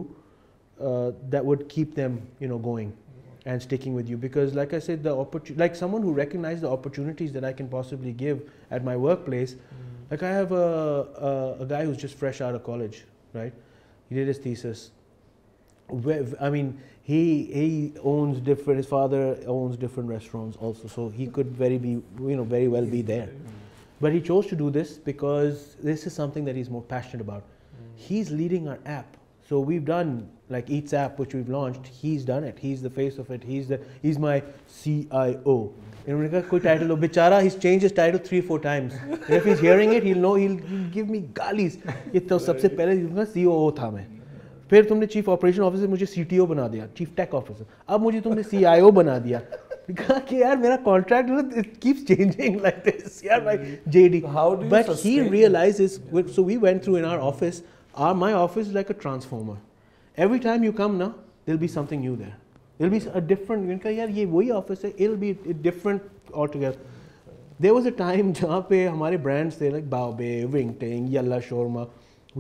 uh, that would keep them, you know, going and sticking with you. Because like I said, the opportunity, like someone who recognizes the opportunities that I can possibly give at my workplace. Mm. Like I have a, a, a guy who's just fresh out of college, right? He did his thesis. I mean, he he owns different. His father owns different restaurants also, so he could very be you know very well be there, but he chose to do this because this is something that he's more passionate about. Mm. He's leading our app, so we've done like Eats app, which we've launched. He's done it. He's the face of it. He's the he's my C I O. Inka koi title lo bechara, he's changed his title three four times. And if he's hearing it, he'll know. He'll, he'll give me galis. Ye to sabse pehle unka C O O tha main. फिर तुमने chief operation officer मुझे C T O बना दिया, chief take officer, अब मुझे तुमने सी आई ओ बना दिया। कहा कि यार मेरा contract it keeps changing like this यार, like J D, but he realises, so we went through in our office, our my office is like a transformer, every time you come ना there will be something new, there will be a different, इनका यार ये वही office है, it will be different all together. There was a time जहाँ पे हमारे brands थे like बाओबे, Wingting, Yalla shawarma,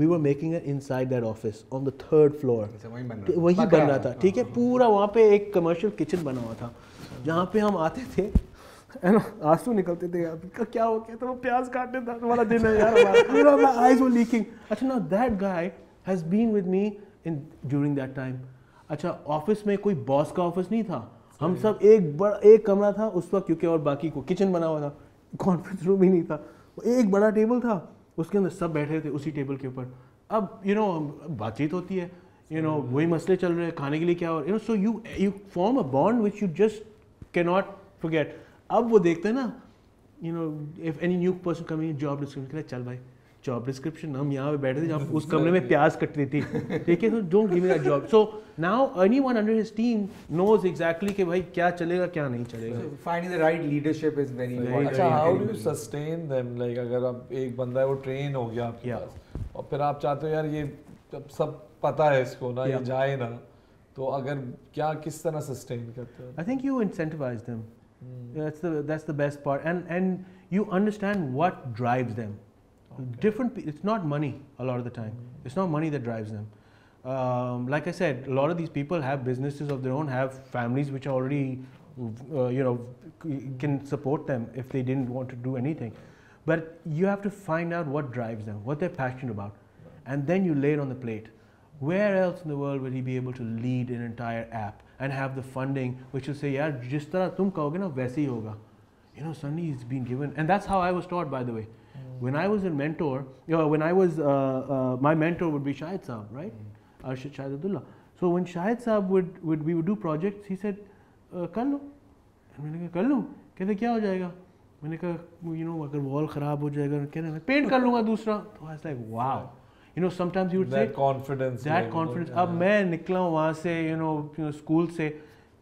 we were making it inside that office on the third floor, वही बन रहा था, ठीक है, पूरा वहाँ पे एक कमर्शियल किचन बना हुआ था जहाँ पे हम आते थे है ना, आंसू निकलते थे यार, क्या हो गया था, वो प्याज काटने था वाला दिन है यार, my eyes were leaking. अच्छा ना, that guy has been with me in during that time. अच्छा ऑफिस में कोई बॉस का ऑफिस नहीं था, हम सब एक बड़ा एक कमरा था उस वक्त, क्योंकि और बाकी को किचन बना हुआ था, कॉन्फ्रेंस रूम ही नहीं था, एक बड़ा टेबल था उसके अंदर सब बैठे थे उसी टेबल के ऊपर, अब यू नो बातचीत होती है, यू नो वही मसले चल रहे हैं खाने के लिए क्या, और you know so you you form a bond which you just can not forget. अब वो देखते हैं ना, you know if any new person coming job description, चल भाई जॉब डिस्क्रिप्शन, हम यहाँ पे बैठे थे जब उस कमरे में प्याज कट रही थी, ठीक है, so don't give me that job. So now anyone under his team knows exactly कि भाई क्या चलेगा क्या नहीं चलेगा. Finding the right leadership is very important. अच्छा, how do you sustain them? Like अगर आप एक बंदा है वो ट्रेन हो गया आपके पास और फिर आप चाहते हो यार ये जब सब पता है इसको ना ये जाए ना, तो अगर क्या किस तरह सस्टेन करते हो? I think you incentivise them. That's the that's the best part, and and you understand what drives them. Okay. Different. It's not money a lot of the time. Mm-hmm. It's not money that drives them. Um, like I said, a lot of these people have businesses of their own, have families which are already, uh, you know, can support them if they didn't want to do anything. But you have to find out what drives them, what they're passionate about, and then you lay it on the plate. Where else in the world will he be able to lead an entire app and have the funding which will say, "Yeah, jis tarah tum kahoge na, waise hi hoga." You know, suddenly he's been given, and that's how I was taught, by the way. When I was a mentor, you know, when I was, uh, uh, my mentor would be Shahid Saab, right? Mm-hmm. Arshad Shahid Uddin. So when Shahid Saab would, would, we would do projects, he said, "Kar lo." And I said, "Kar lo." He said, "Kya ho jayega?" I said, "You know, agar wall kharab ho jayega, I paint kar lunga dusra." So I was like, wow. You know, sometimes he would that say, confidence that level, confidence. Ab main nikla hu wahan se, you know, you know, school se,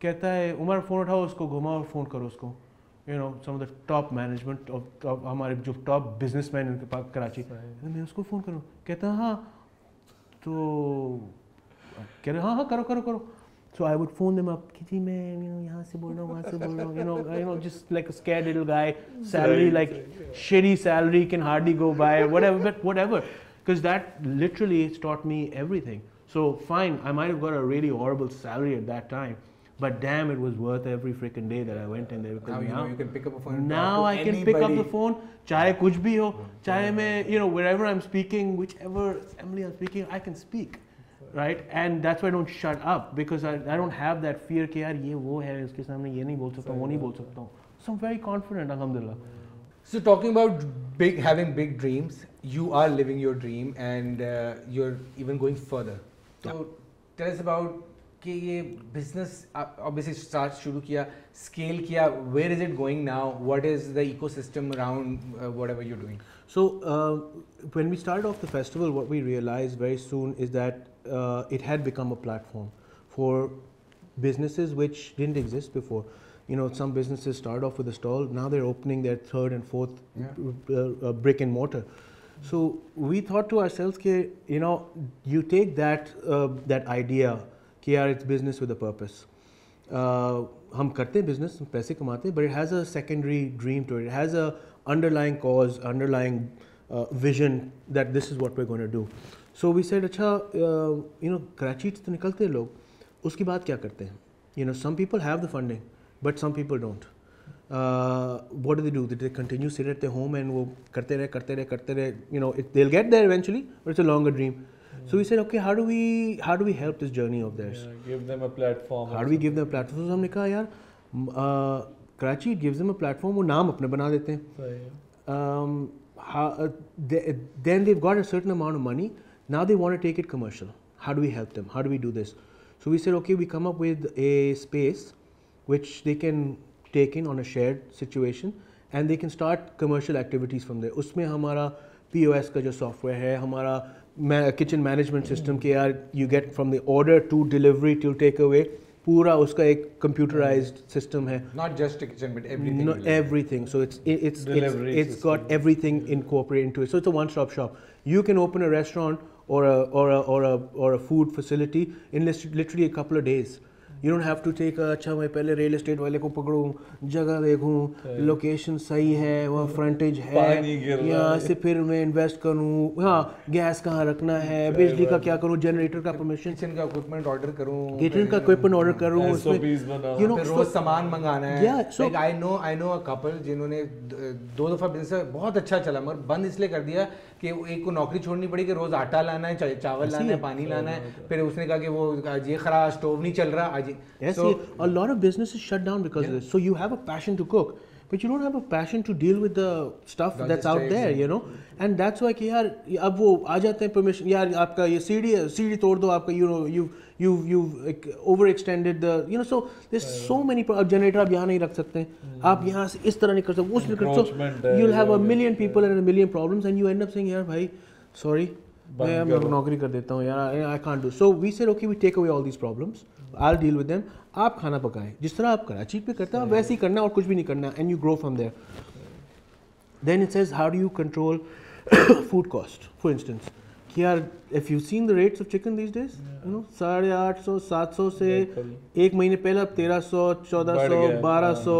kehta hai, "Umar, phone uthao usko, ghumao aur phone karo usko." You know, some of the top management of, of हमारे जो top businessmen इनके पास कराची, मैं उसको phone करूँ, कहता हाँ, तो कह रहे हाँ हाँ करो करो करो. So I would phone them up कि जी मैं you know यहाँ से बोल रहा हूँ वहाँ से बोल रहा हूँ, you know you know just like a scared little guy, salary like shitty salary can hardly go by, whatever, but whatever, because that literally taught me everything. So fine, I might have got a really horrible salary at that time, but damn, it was worth every freaking day that I went in there. Because now you, now, know, you can pick up a phone. Now I can anybody. pick up the phone. Chahe kuch bhi ho, chahe main, you know, wherever I'm speaking, whichever assembly I'm speaking, I can speak, right? And that's why I don't shut up, because I, I don't have that fear कि यार ये वो है इसके सामने ये नहीं बोल सकता वो नहीं बोल सकता हूँ. So I'm very confident, alhamdulillah. So talking about big, having big dreams, you are living your dream, and uh, you're even going further. So yeah. Tell us about कि ये बिजनेस ऑब्वियसली स्टार्ट शुरू किया, scale किया, where is it going now, what is the ecosystem around whatever you are doing? So when we started off the festival, what we realized very soon is that it had become a platform for businesses which didn't exist before. You know, some businesses start off with a stall, now they're opening their third and fourth yeah. uh, uh, brick and mortar. So we thought to ourselves कि you know, you take that uh, that idea कि यार it's business with a purpose, हम करते हैं business, पैसे कमाते हैं, but it has a secondary dream to it, it has a underlying cause, underlying vision that this is what we are going to do. So we said अच्छा you know Karachi तो निकलते हैं लोग, उसके बाद क्या करते हैं? You know some people have the funding but some people don't. What do they do? They continue sit at their home and वो करते रहे करते रहे करते रहे. You know they will get there eventually, but it's a longer dream. So we said, okay, how do we how do we help this journey of theirs? Yeah, give them a platform. How do we give them a platform? So हमने कहा यार Karachi Eat gives them a platform, वो नाम अपने बना देते हैं. Then they've got a certain amount of money. Now they want to take it commercial. How do we help them? How do we do this? So we said, okay, we come up with a space which they can take in on a shared situation, and they can start commercial activities from there. उसमें हमारा P O S का जो software है, हमारा kitchen management system के यार you get from the order to delivery to take away, पूरा उसका एक कंप्यूटराइज्ड सिस्टम है. Not just kitchen but everything. Not everything. So it's it's it's got everything incorporated into it. So it's a one stop shop. You can open a restaurant और और और और a food facility in literally a couple of days. You don't have to take अच्छा मैं पहले real estate वाले को पकड़ूँ, जगह देखूँ, लोकेशन सही है, वह फ्रंटेज है, यहाँ से फिर मैं इन्वेस्ट करूँ, हाँ गैस कहाँ रखना है, बिजली का क्या करूँ, जनरेटर का परमिशन, किचन का इक्विपमेंट ऑर्डर करूँ, किचन का इक्विपमेंट ऑर्डर करूँ, यू नो रोज सामान मंगाना है. I know I know a couple जिन्होंने दो दफ़ा बिजनेस बहुत अच्छा चला, मगर बंद इसलिए कर दिया कि एक को नौकरी छोड़नी पड़ी कि रोज़ आटा लाना है, चावल लाना है, पानी लाना है. फिर उसने कहा कि वो ये खराब स्टोव नहीं चल रहा, hygiene. Yes, so, see, a lot of businesses shut down because yeah. of this. So you have a passion to cook, but you don't have a passion to deal with the stuff that that's out there, you know. And that's why कि यार अब वो आ जाते हैं permission यार आपका ये सीढ़ी सीढ़ी तोड़ दो आपका you know you you you overextended the you know so there's so many अब generator आप यहाँ नहीं रख सकते हैं आप यहाँ से इस तरह नहीं कर सकते वो नहीं कर सकते so you'll have a million people and a million problems and you end up saying यार भाई sorry मैं नौकरी कर देता हूँ यार I can't do so we said okay we take away all these problems I'll deal with them आप खाना पकाएं जिस तरह आप कराची पे करते हो वैसे ही करना और कुछ भी नहीं करना and you grow from there then it says how do you control food cost for instance कि यार if you've seen the rates of chicken these days you know साढ़े आठ सौ सात सौ से एक महीने पहले अब तेरह सौ चौदह सौ बारह सौ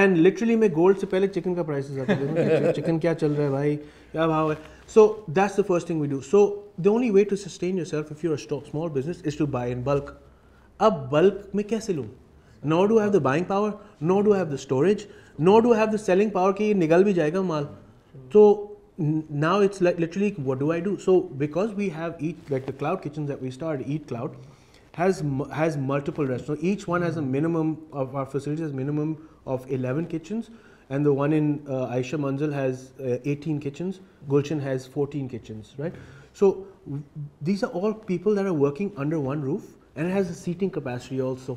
and literally मैं gold से पहले chicken का price जाता हूँ chicken क्या चल रहा है भाई क्या भाव है So that's the first thing we do. So the only way to sustain yourself if you're a small business is to buy in bulk. Ab bulk mein kaise loon? Nor do I have the buying power, nor do I have the storage, nor do I have the selling power ki ye nigal bhi jayega maal. So now it's like literally what do I do? So because we have eat like the cloud kitchens that we started, Eat Cloud has has multiple restaurants. Each one has a minimum of our facilities, has minimum of eleven kitchens. And the one in uh, Aisha Manzil has uh, eighteen kitchens. Gulshan has fourteen kitchens, right? So these are all people that are working under one roof, and it has a seating capacity also.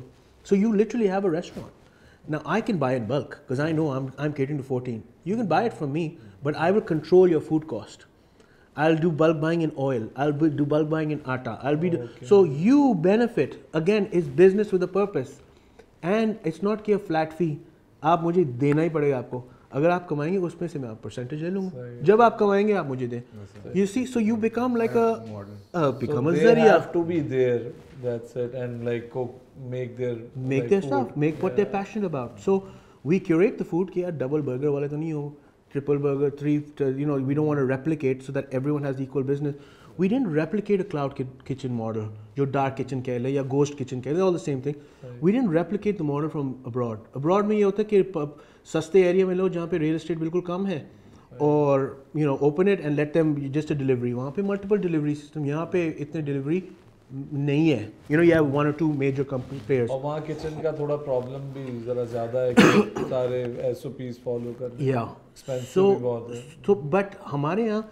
So you literally have a restaurant. Now I can buy in bulk because I know I'm I'm catering to fourteen. You can buy it from me, but I will control your food cost. I'll do bulk buying in oil. I'll be, do bulk buying in atta. I'll be oh, okay. so you benefit again. It's business with a purpose, and it's not a flat fee. आप मुझे देना ही पड़ेगा आपको अगर आप कमाएंगे उसमें से मैं आप परसेंटेज ले लूँगा जब आप कमाएंगे आप मुझे दें you see so you become like a become a zariya you have to be there that's it and like cook make their make their stuff make what they're passionate about so we curate the food कि यार double burger वाले तो नहीं हो triple burger three you know we don't want to replicate so that everyone has equal business we didn't replicate a cloud kitchen model जो dark kitchen कह ले या ghost kitchen कह ले all the same thing we didn't replicate the model from abroad abroad में ये होता है कि सस्ते area में लो जहाँ पे real estate बिल्कुल कम है और you know open it and let them just a delivery वहाँ पे multiple delivery system यहाँ पे इतने delivery नहीं है you know you have one or two major company players और वहाँ kitchen का थोड़ा problem भी ज़रा ज़्यादा है कि सारे S O Ps follow करने yeah expensive भी बहुत है so but हमारे यहाँ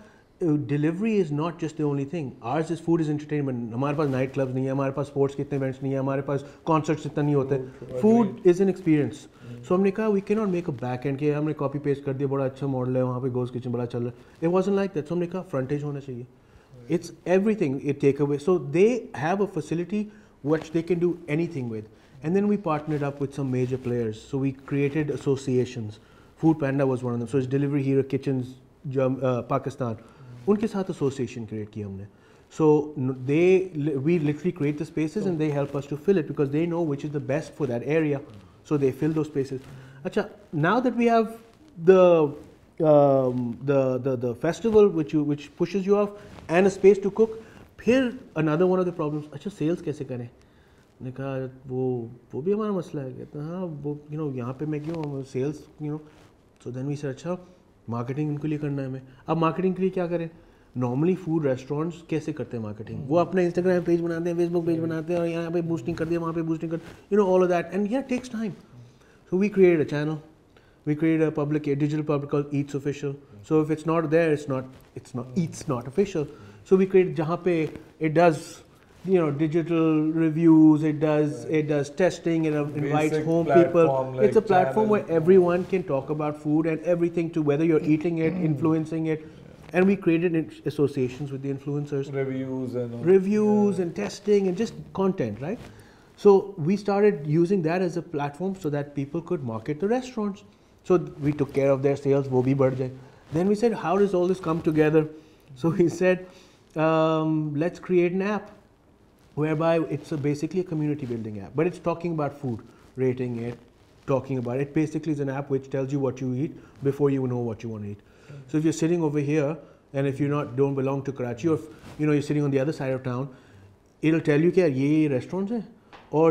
Delivery is not just the only thing. Ours is food is entertainment. हमारे पास night clubs नहीं है, हमारे पास sports के इतने events नहीं है, हमारे पास concerts इतना नहीं होते. Food is an experience. So हमने कहा we cannot make a back end के हमने copy paste कर दिया बड़ा अच्छा model है वहाँ पे Ghost Kitchen बड़ा चल रहा है. It wasn't like that. So हमने कहा frontage होना चाहिए. It's everything it take away. So they have a facility which they can do anything with. And then we partnered up with some major players. So we created associations. Food Panda was one of them. So it's Delivery Hero Kitchens, uh, Pakistan. उनके साथ association create की हमने so they we literally create the spaces and they help us to fill it because they know which is the best for that area so they fill those spaces अच्छा now that we have the the the the festival which you which pushes you off and a space to cook फिर another one of the problems अच्छा sales कैसे करें मैंने कहा वो वो भी हमारा मसला है कहते हैं हाँ वो यू नो यहाँ पर मैं क्यों sales you know so then we said अच्छा मार्केटिंग उनके लिए करना है हमें अब मार्केटिंग के लिए क्या करें नॉर्मली फूड रेस्टोरेंट्स कैसे करते हैं मार्केटिंग वो अपना इंस्टाग्राम पेज बनाते हैं फेसबुक पेज बनाते हैं और यहाँ पे बूस्टिंग करते हैं वहाँ पे बूस्टिंग करते you know all of that and या takes time so we created a channel we created a public digital public called Eats Official so if it's not there it's not it's not Eats not Official so we create जहाँ पे it does you know digital reviews it does right. it does testing it invites Basic home people like it's a platform channel. Where everyone can talk about food and everything to whether you're eating it influencing it yeah. and we created associations with the influencers reviews and reviews yeah. and testing and just content right so we started using that as a platform so that people could market the restaurants so we took care of their sales wo bhi badh jaye then we said how does all this come together so he said um, let's create an app whereby it's a basically a community building app but it's talking about food rating it talking about it basically is an app which tells you what you eat before you know what you want to eat okay. so if you're sitting over here and if you're not don't belong to Karachi or if, you know you're sitting on the other side of town it'll tell you kya ye restaurants hain aur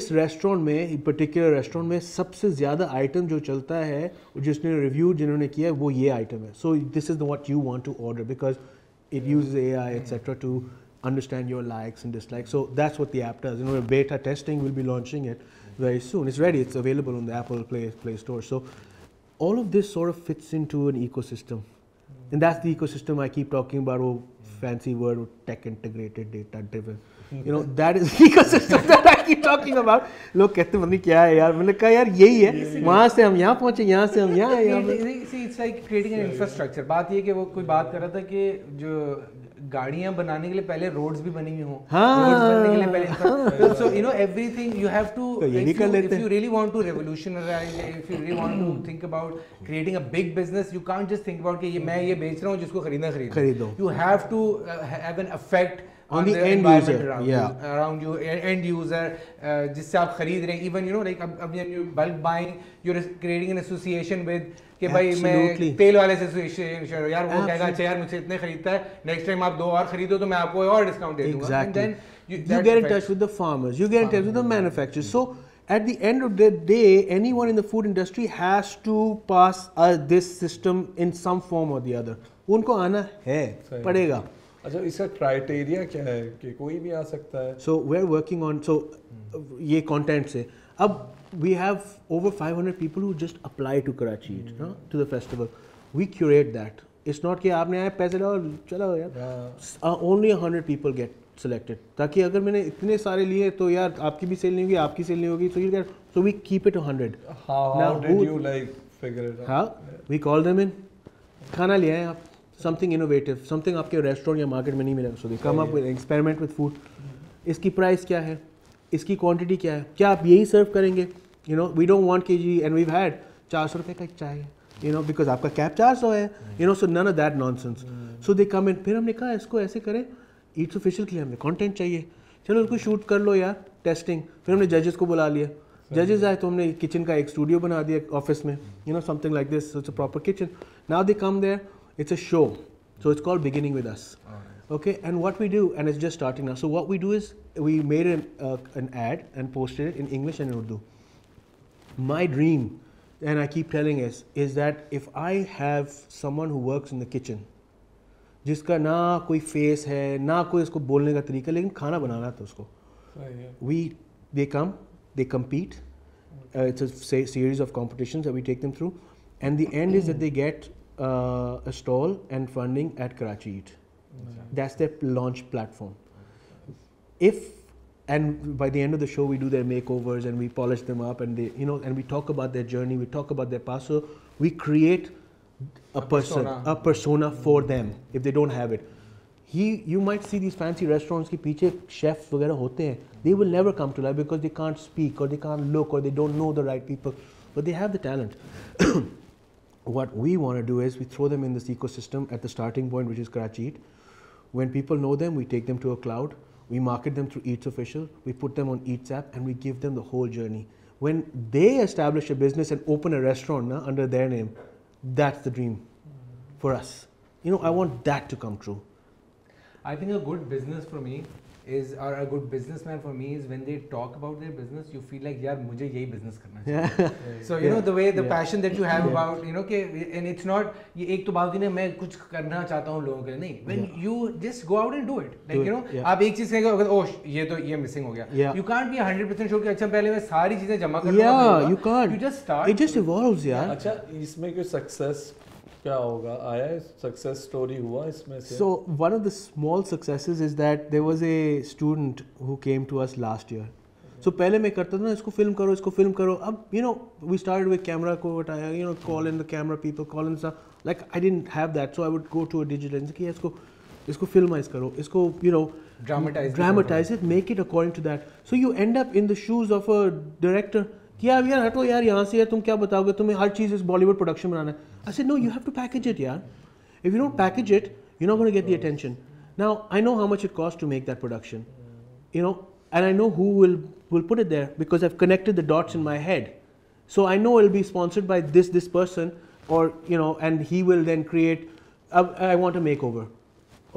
is restaurant mein in particular restaurant mein sabse zyada item jo chalta hai jisne review jinhone kiya wo ye item hai so this is what you want to order because it uses A I etc to understand your likes and dislikes. So that's what the app does. You know, we're beta testing, we'll be launching it very soon. It's ready, it's available on the Apple Play, Play Store. So all of this sort of fits into an ecosystem. And that's the ecosystem I keep talking about, oh, fancy word, tech integrated, data driven. You know, that is the ecosystem that I keep talking about. Look, I mean, what is it? See, it's like creating an infrastructure. गाड़ियां बनाने के लिए पहले roads भी बनी हुई हों, roads बनने के लिए पहले, so you know everything you have to, if you, if you really want to revolutionize, if you really want to think about creating a big business, you can't just think about कि ये मैं ये बेच रहा हूँ जिसको खरीदना खरीदो, you have to have an effect on the end user, around you, end user, जिससे आप खरीद रहे, even you know like अब you bulk buying, you're creating an association with कि भाई मैं तेल वाले से शेयर यार वो कहेगा अच्छा यार मुझसे इतने खरीदता है नेक्स्ट टाइम आप दो और खरीदो तो मैं आपको और डिस्काउंट दे दूंगा and then you get in touch with the farmers you get in touch with the manufacturers so at the end of the day anyone in the food industry has to pass this system in some form और the other उनको आना है पड़ेगा अच्छा इसका criteria क्या है कि कोई भी आ सकता है so we are working on so ये कंटेंट से अब we have over five hundred people who just apply to Karachi Eat, mm-hmm. no, to the festival. We curate that. It's not that you have paid and go. Only one hundred people get selected. So if I have taken so many, then you will not get sale, you will not get sale. So we keep it one hundred. How, now, how did who, you like figure it out? How? Yeah. We call them in. Food you have something innovative, something you will not get in your restaurant or market. So they come up with experiment with food. What is its price? What is its quantity? Will you serve this? You know, we don't want K G, and we've had four hundred rupees ka chai, you know, because aapka cap four hundred hai, you know, so none of that nonsense. Mm. So they come in, phir humne kaha isko aise kare, Eats Official ke liye humne content chahiye, chalo usko shoot kar lo yaar, testing, phir humne judges ko bula liya, judges aaye to humne kitchen ka ek studio bana diya office mein, you know, something like this, so it's a proper kitchen. Now they come there, it's a show, so it's called Beginning With Us. Okay, and what we do, and it's just starting now, so what we do is, we made an, uh, an ad and posted it in English and in Urdu. My dream, and I keep telling us, is that if I have someone who works in the kitchen, जिसका ना कोई face है, ना कोई उसको बोलने का तरीका, लेकिन खाना बनाना तो उसको. We, they come, they compete. Uh, it's a say, series of competitions that we take them through, and the end is that they get uh, a stall and funding at Karachi Eat. That's their launch platform. If And by the end of the show, we do their makeovers and we polish them up, and they, you know, and we talk about their journey. We talk about their past. So we create a, a person, persona. a persona for them if they don't have it. He, you might see these fancy restaurants ki piche chefs वगैरह होते हैं. They will never come to life because they can't speak or they can't look or they don't know the right people, but they have the talent. What we want to do is we throw them in this ecosystem at the starting point, which is Karachi Eat. When people know them, we take them to a cloud. We market them through Eats Official, we put them on Eats app, and we give them the whole journey. When they establish a business and open a restaurant na, under their name, that's the dream for us. You know, I want that to come true. I think a good business for me is, or a good businessman for me is when they talk about their business, you feel like, yaar, mujhe yehi business karna chahiye. So, you yeah. know, the way, the yeah. passion that you have yeah. about, you know, ke, and it's not, ye ek to baat hi nahi, main kuch karna chahta hoon logon ke liye. Nahi. When yeah. you just go out and do it. Like, do you know, yeah. aap ek cheez kahenge, oh, ye to ye missing ho gaya. Yeah. You can't be one hundred percent sure ki acha pehle main sari cheeze jama kar lunga. Yeah, you can't. You just start. It just evolves, yaar. Yeah. Acha, isme koi success क्या होगा आया success story हुआ इसमें से so one of the small successes is that there was a student who came to us last year so पहले मैं करता था ना इसको film करो इसको film करो अब you know we started with camera को उठाया you know call in the camera people call in stuff like I didn't have that so I would go to a digital and say इसको इसको filmize करो इसको you know dramatize dramatize it make it according to that so you end up in the shoes of a director यार यार हटो यार यहाँ से यार तुम क्या बताओगे तुम्हें हर चीज़ इस बॉलीवुड प्रोडक्शन बनाना है I said no you have to package it यार if you don't package it you're not going to get the attention now I know how much it costs to make that production you know and I know who will will put it there because I've connected the dots in my head so I know it'll be sponsored by this this person or you know and he will then create I, I want a makeover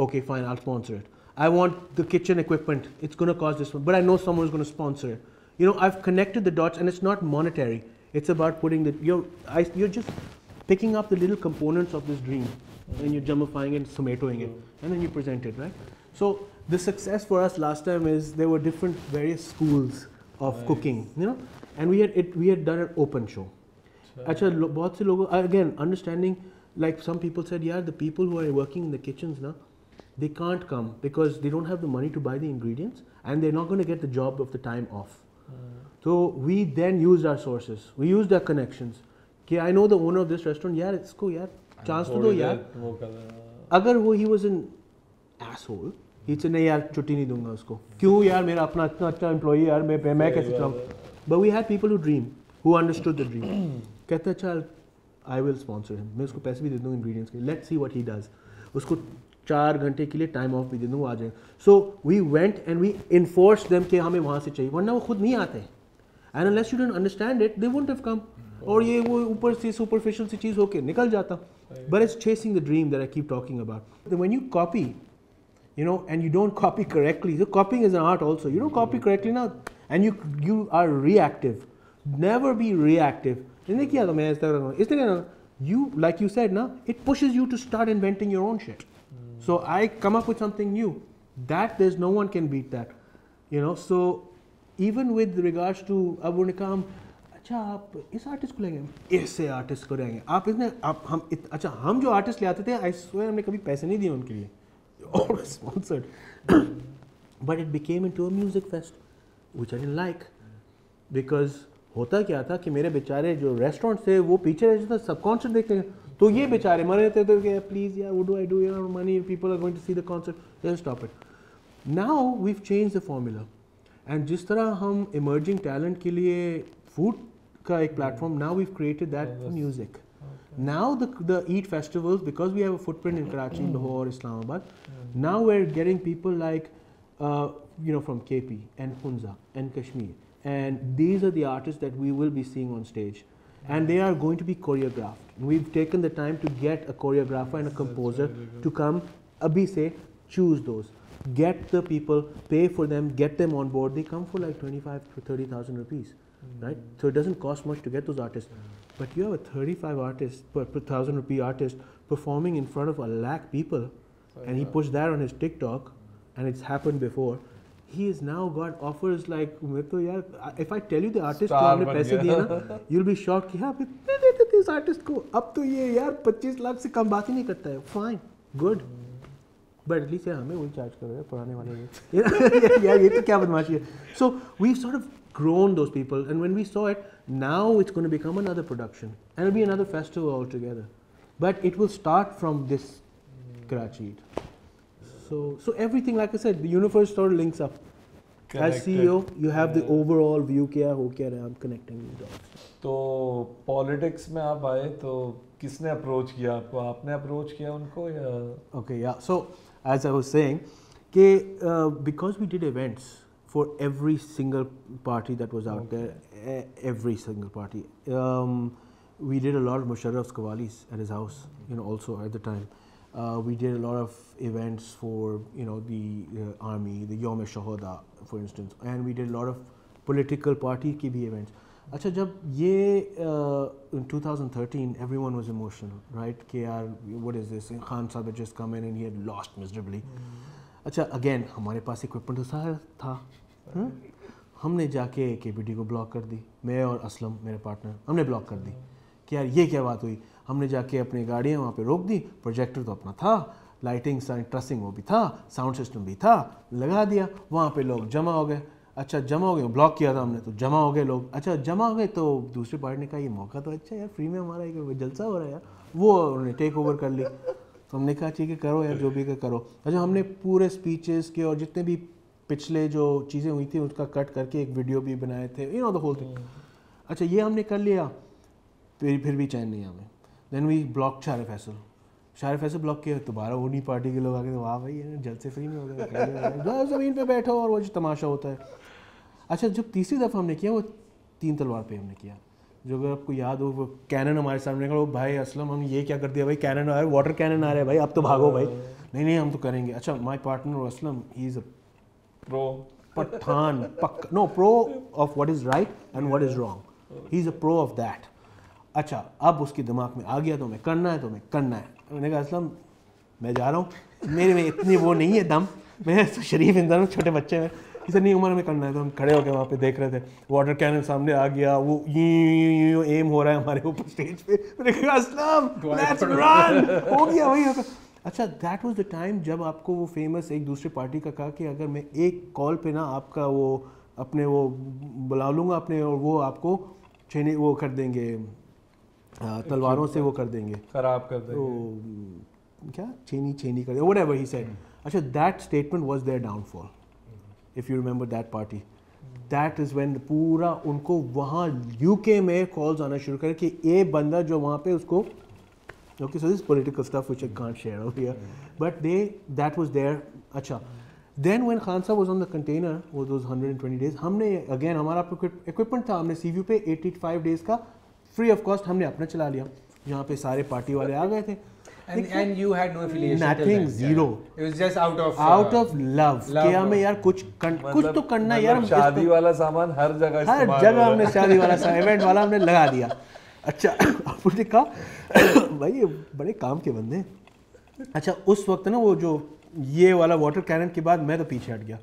okay fine I'll sponsor it I want the kitchen equipment it's going to cost this one but I know someone's going to sponsor it You know, I've connected the dots, and it's not monetary. It's about putting the you're I, you're just picking up the little components of this dream, and you're jamifying and tomatoing it, and then you present it, right? So the success for us last time is there were different various schools of nice. cooking, you know, and we had it. We had done an open show. Achha, lo, bahut se logo, again, understanding, like some people said, yeah, the people who are working in the kitchens now, they can't come because they don't have the money to buy the ingredients, and they're not going to get the job of the time off. Uh. So we then used our sources. We used our connections. Okay, I know the owner of this restaurant. Yeah, it's cool. Yeah, chance to do. Yeah. Agar wo, he was an asshole. He'd say, nahi yaar, chutti nahi dunga usko. Kyun yaar, mera apna atna acha employee yaar, main main kaise chalaunga. But we had people who dream, who understood the dream. कहता चल, I will sponsor him. मैं उसको पैसे भी दे दूँ ingredients के. Let's see what he does. उसको चार घंटे के लिए time off भी दे दूँ, वो आ जाए. So we went and we enforced them कि हमें वहाँ से चाहिए. वरना वो खुद नहीं आते. And unless you don't understand it, they wouldn't have come. और ये वो ऊपर से superficial सी चीज़ होके निकल जाता. But it's chasing the dream that I keep talking about. Then when you copy, you know, and you don't copy correctly. So copying is an art also. You don't copy correctly now, and you you are reactive. Never be reactive. You, like you said, na, it pushes you to start inventing your own shit. Mm. So I come up with something new. That there's no one can beat that. You know, so even with regards to ab unhone kaha hum acha aap is artist ko lenge aise artist ko lenge aap isne aap hum acha hum jo artist le aate the, I swear humne kabhi paise nahi diye unke liye, always sponsored. But it became into a music fest, which I didn't like, because होता क्या था कि मेरे बेचारे जो restaurant थे वो पीछे रहते थे, सबकॉन्शियस देखते हैं, तो ये बेचारे मरे रहते थे कि प्लीज यार, व्हाट डू आई डू, यार money, people are going to see the concert, just stop it. Now we have changed the formula, and जिस तरह हम इमर्जिंग टैलेंट के लिए फूड का एक platform, now we have created that music. Now the the Eat festivals, because we have a footprint in Karachi, Lahore, Islamabad, now we're getting people like uh, you know, from K P and Hunza and Kashmir, and these are the artists that we will be seeing on stage, and they are going to be choreographed. We've taken the time to get a choreographer and a composer to come abhi se choose those, get the people, pay for them, get them on board. They come for like twenty-five to thirty thousand rupees, right? So it doesn't cost much to get those artists. But you have a thirty-five artists per, per thousand rupee artist performing in front of a lakh people, so and he pushed that on his TikTok, and it's happened before. He has now got offers like, if I tell you the artist ko humne paise diye na, you'll be shocked ki yaar itne dete the is artist ko, ab to ye yaar twenty-five lakh se kam baat hi nahi karta hai. Fine, good, but at least hame wohi charge kar rahe hain purane wale. Yaar ye to kya badmashi hai. So we've sort of grown those people, and when we saw it, now it's going to become another production, and it'll be another festival altogether, but it will start from this Karachi Eat. So so everything, like I said, the universe sort of links up. Connected. As C E O, you have yeah. the overall view, kya ho kya raha, I'm connecting these dots. To politics mein aap aaye, to kisne approach kiya aapko, aapne approach kiya unko ya? Okay, yeah, so as I was saying ke uh, because we did events for every single party that was out okay. there, e every single party. Um, we did a lot of Musharraf's Qawwalis at his house, you know, also at the time. Uh, we did a lot of events for, you know, the uh, army, the Yom Shohada, for instance, and we did a lot of political party ki bhi events. Acha, jab ye uh, in twenty thirteen, everyone was emotional, right? K R, what is this? Khan Saab had just come in and he had lost miserably. Mm. Acha, again, हमारे पास equipment तो सारा था. Hmm? हमने जाके K P T को block कर दी, मैं और असलम मेरे पार्टनर, हमने ब्लॉक कर दी कि यार ये क्या बात हुई. हमने जाके अपनी गाड़ियाँ वहाँ पे रोक दी, प्रोजेक्टर तो अपना था, लाइटिंग ट्रसिंग वो भी था, साउंड सिस्टम भी था, लगा दिया, वहाँ पे लोग जमा हो गए. अच्छा जमा हो गए, ब्लॉक किया था हमने, तो जमा हो गए लोग. अच्छा जमा हो गए तो दूसरे पार्टी ने कहा ये मौका तो अच्छा यार, फ्री में हमारा एक जलसा हो रहा है यार, वो उन्होंने टेक ओवर कर ली. तो हमने कहा ठीक है करो यार, जो भी करो. अच्छा हमने पूरे स्पीचेस के और जितने भी पिछले जो चीज़ें हुई थी उसका कट करके एक वीडियो भी बनाए थे, you know the whole thing. अच्छा ये हमने कर लिया, फिर फिर भी चैन नहीं हमें. देन वी ब्लॉक शार फैसल, शार फैसल ब्लॉक किया, दोबारा उन्हीं पार्टी के लोग आके तो वाह भाई जलसे फ्री में हो गए, ज़मीन पे बैठो और वो जो तमाशा होता है. अच्छा जब तीसरी दफ़ा हमने किया, वो तीन तलवार पे हमने किया, जो अगर आपको याद हो, वो कैनन हमारे सामने खड़ा, भाई असलम हम ये क्या कर दिया भाई, कैनन आ रहा है, वाटर कैनन आ रहा है भाई, अब तो भागो भाई. नहीं नहीं हम तो करेंगे. अच्छा my partner Aslam, he is a pro Pathan, पक no pro of what is right and what is wrong, he is a pro of that. अच्छा अब उसके दिमाग में आ गया तो मैं करना है, तो मैं करना है. मैंने कहा असलम मैं जा रहा हूँ, मेरे में इतनी वो नहीं है दम, मैं शरीफ इंसान हूँ, छोटे बच्चे हैं, इतनी उम्र में करना है। तो हम खड़े होकर वहाँ पे देख रहे थे, वाटर कैनन सामने आ गया, वो यूं एम हो रहा है हमारे ऊपर स्टेज पे। मैंने कहा असलम लेट्स रन, हो गया वही होगा। अच्छा, दैट वाज द टाइम जब आपको वो फेमस एक दूसरे पार्टी का कहा कि अगर मैं एक कॉल पे ना आपका वो अपने वो बुला लूँगा अपने, और वो आपको छेने वो कर देंगे, तलवारों से वो कर देंगे, खराब कर देंगे, क्या छेनी छेनी कर देंगे, व्हाटएवर ही सेड। अच्छा, that statement was their downfall. If you remember that party, that is when पूरा उनको वहाँ U K में calls आना शुरू करे कि ये बंदा जो वहाँ पे उसको, okay, so this is political stuff which I can't share out here, but they that was there. अच्छा, then when Khan Sahab was on the container for those one hundred twenty days, हमने again हमारा equipment था, हमने C V पे eighty-five days का free of cost हमने अपना चला लिया, जहाँ पे सारे party वाले आ गए थे। And, and you had no affiliation, nothing, zero. It was just out of out uh, of love. कि हमें यार कुछ कुछ तो करना यार, हम शादी वाला सामान हर जगह हर जगह हमने शादी वाला सामान इवेंट वाला हमने लगा दिया। अच्छा, आपने कहा भाई ये बड़े काम के बंदे। अच्छा, उस वक्त ना वो जो ये वाला वाटर कैनन के बाद मैं तो पीछे हट गया,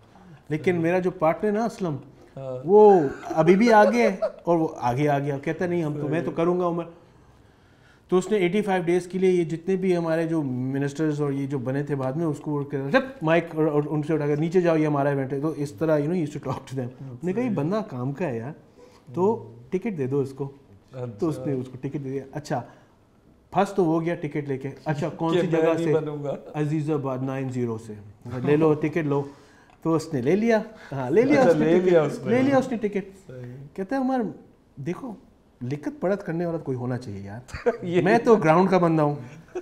लेकिन मेरा जो पार्टनर ना असलम, वो अभी भी आगे है और वो आगे आ गया, कहता नहीं हम तो मैं तो करूँगा उमर। तो उसने eighty-five days के लिए ये जितने भी हमारे जो मिनिस्टर्स और ये जो बने थे बाद में, उसको जब माइक और उनसे उठाकर नीचे जाओ ये हमारा इवेंट है, तो इस तरह you know used to talk to them. मैंने कहा ये बंदा काम का है यार, तो टिकट दे दो इसको। तो उसने उसको टिकट दे दिया। अच्छा, फर्स्ट तो हो गया टिकट लेके। अच्छा, कौन सी जगह से? अजीज़ाबाद नाइन जीरो से, ले लो टिकट लो। तो उसने ले लिया, हाँ ले लिया ले लिया उसने टिकट। कहते हैं हमारे देखो लिखत पढ़त करने वाला कोई होना चाहिए यार, मैं तो ग्राउंड का बंदा हूँ।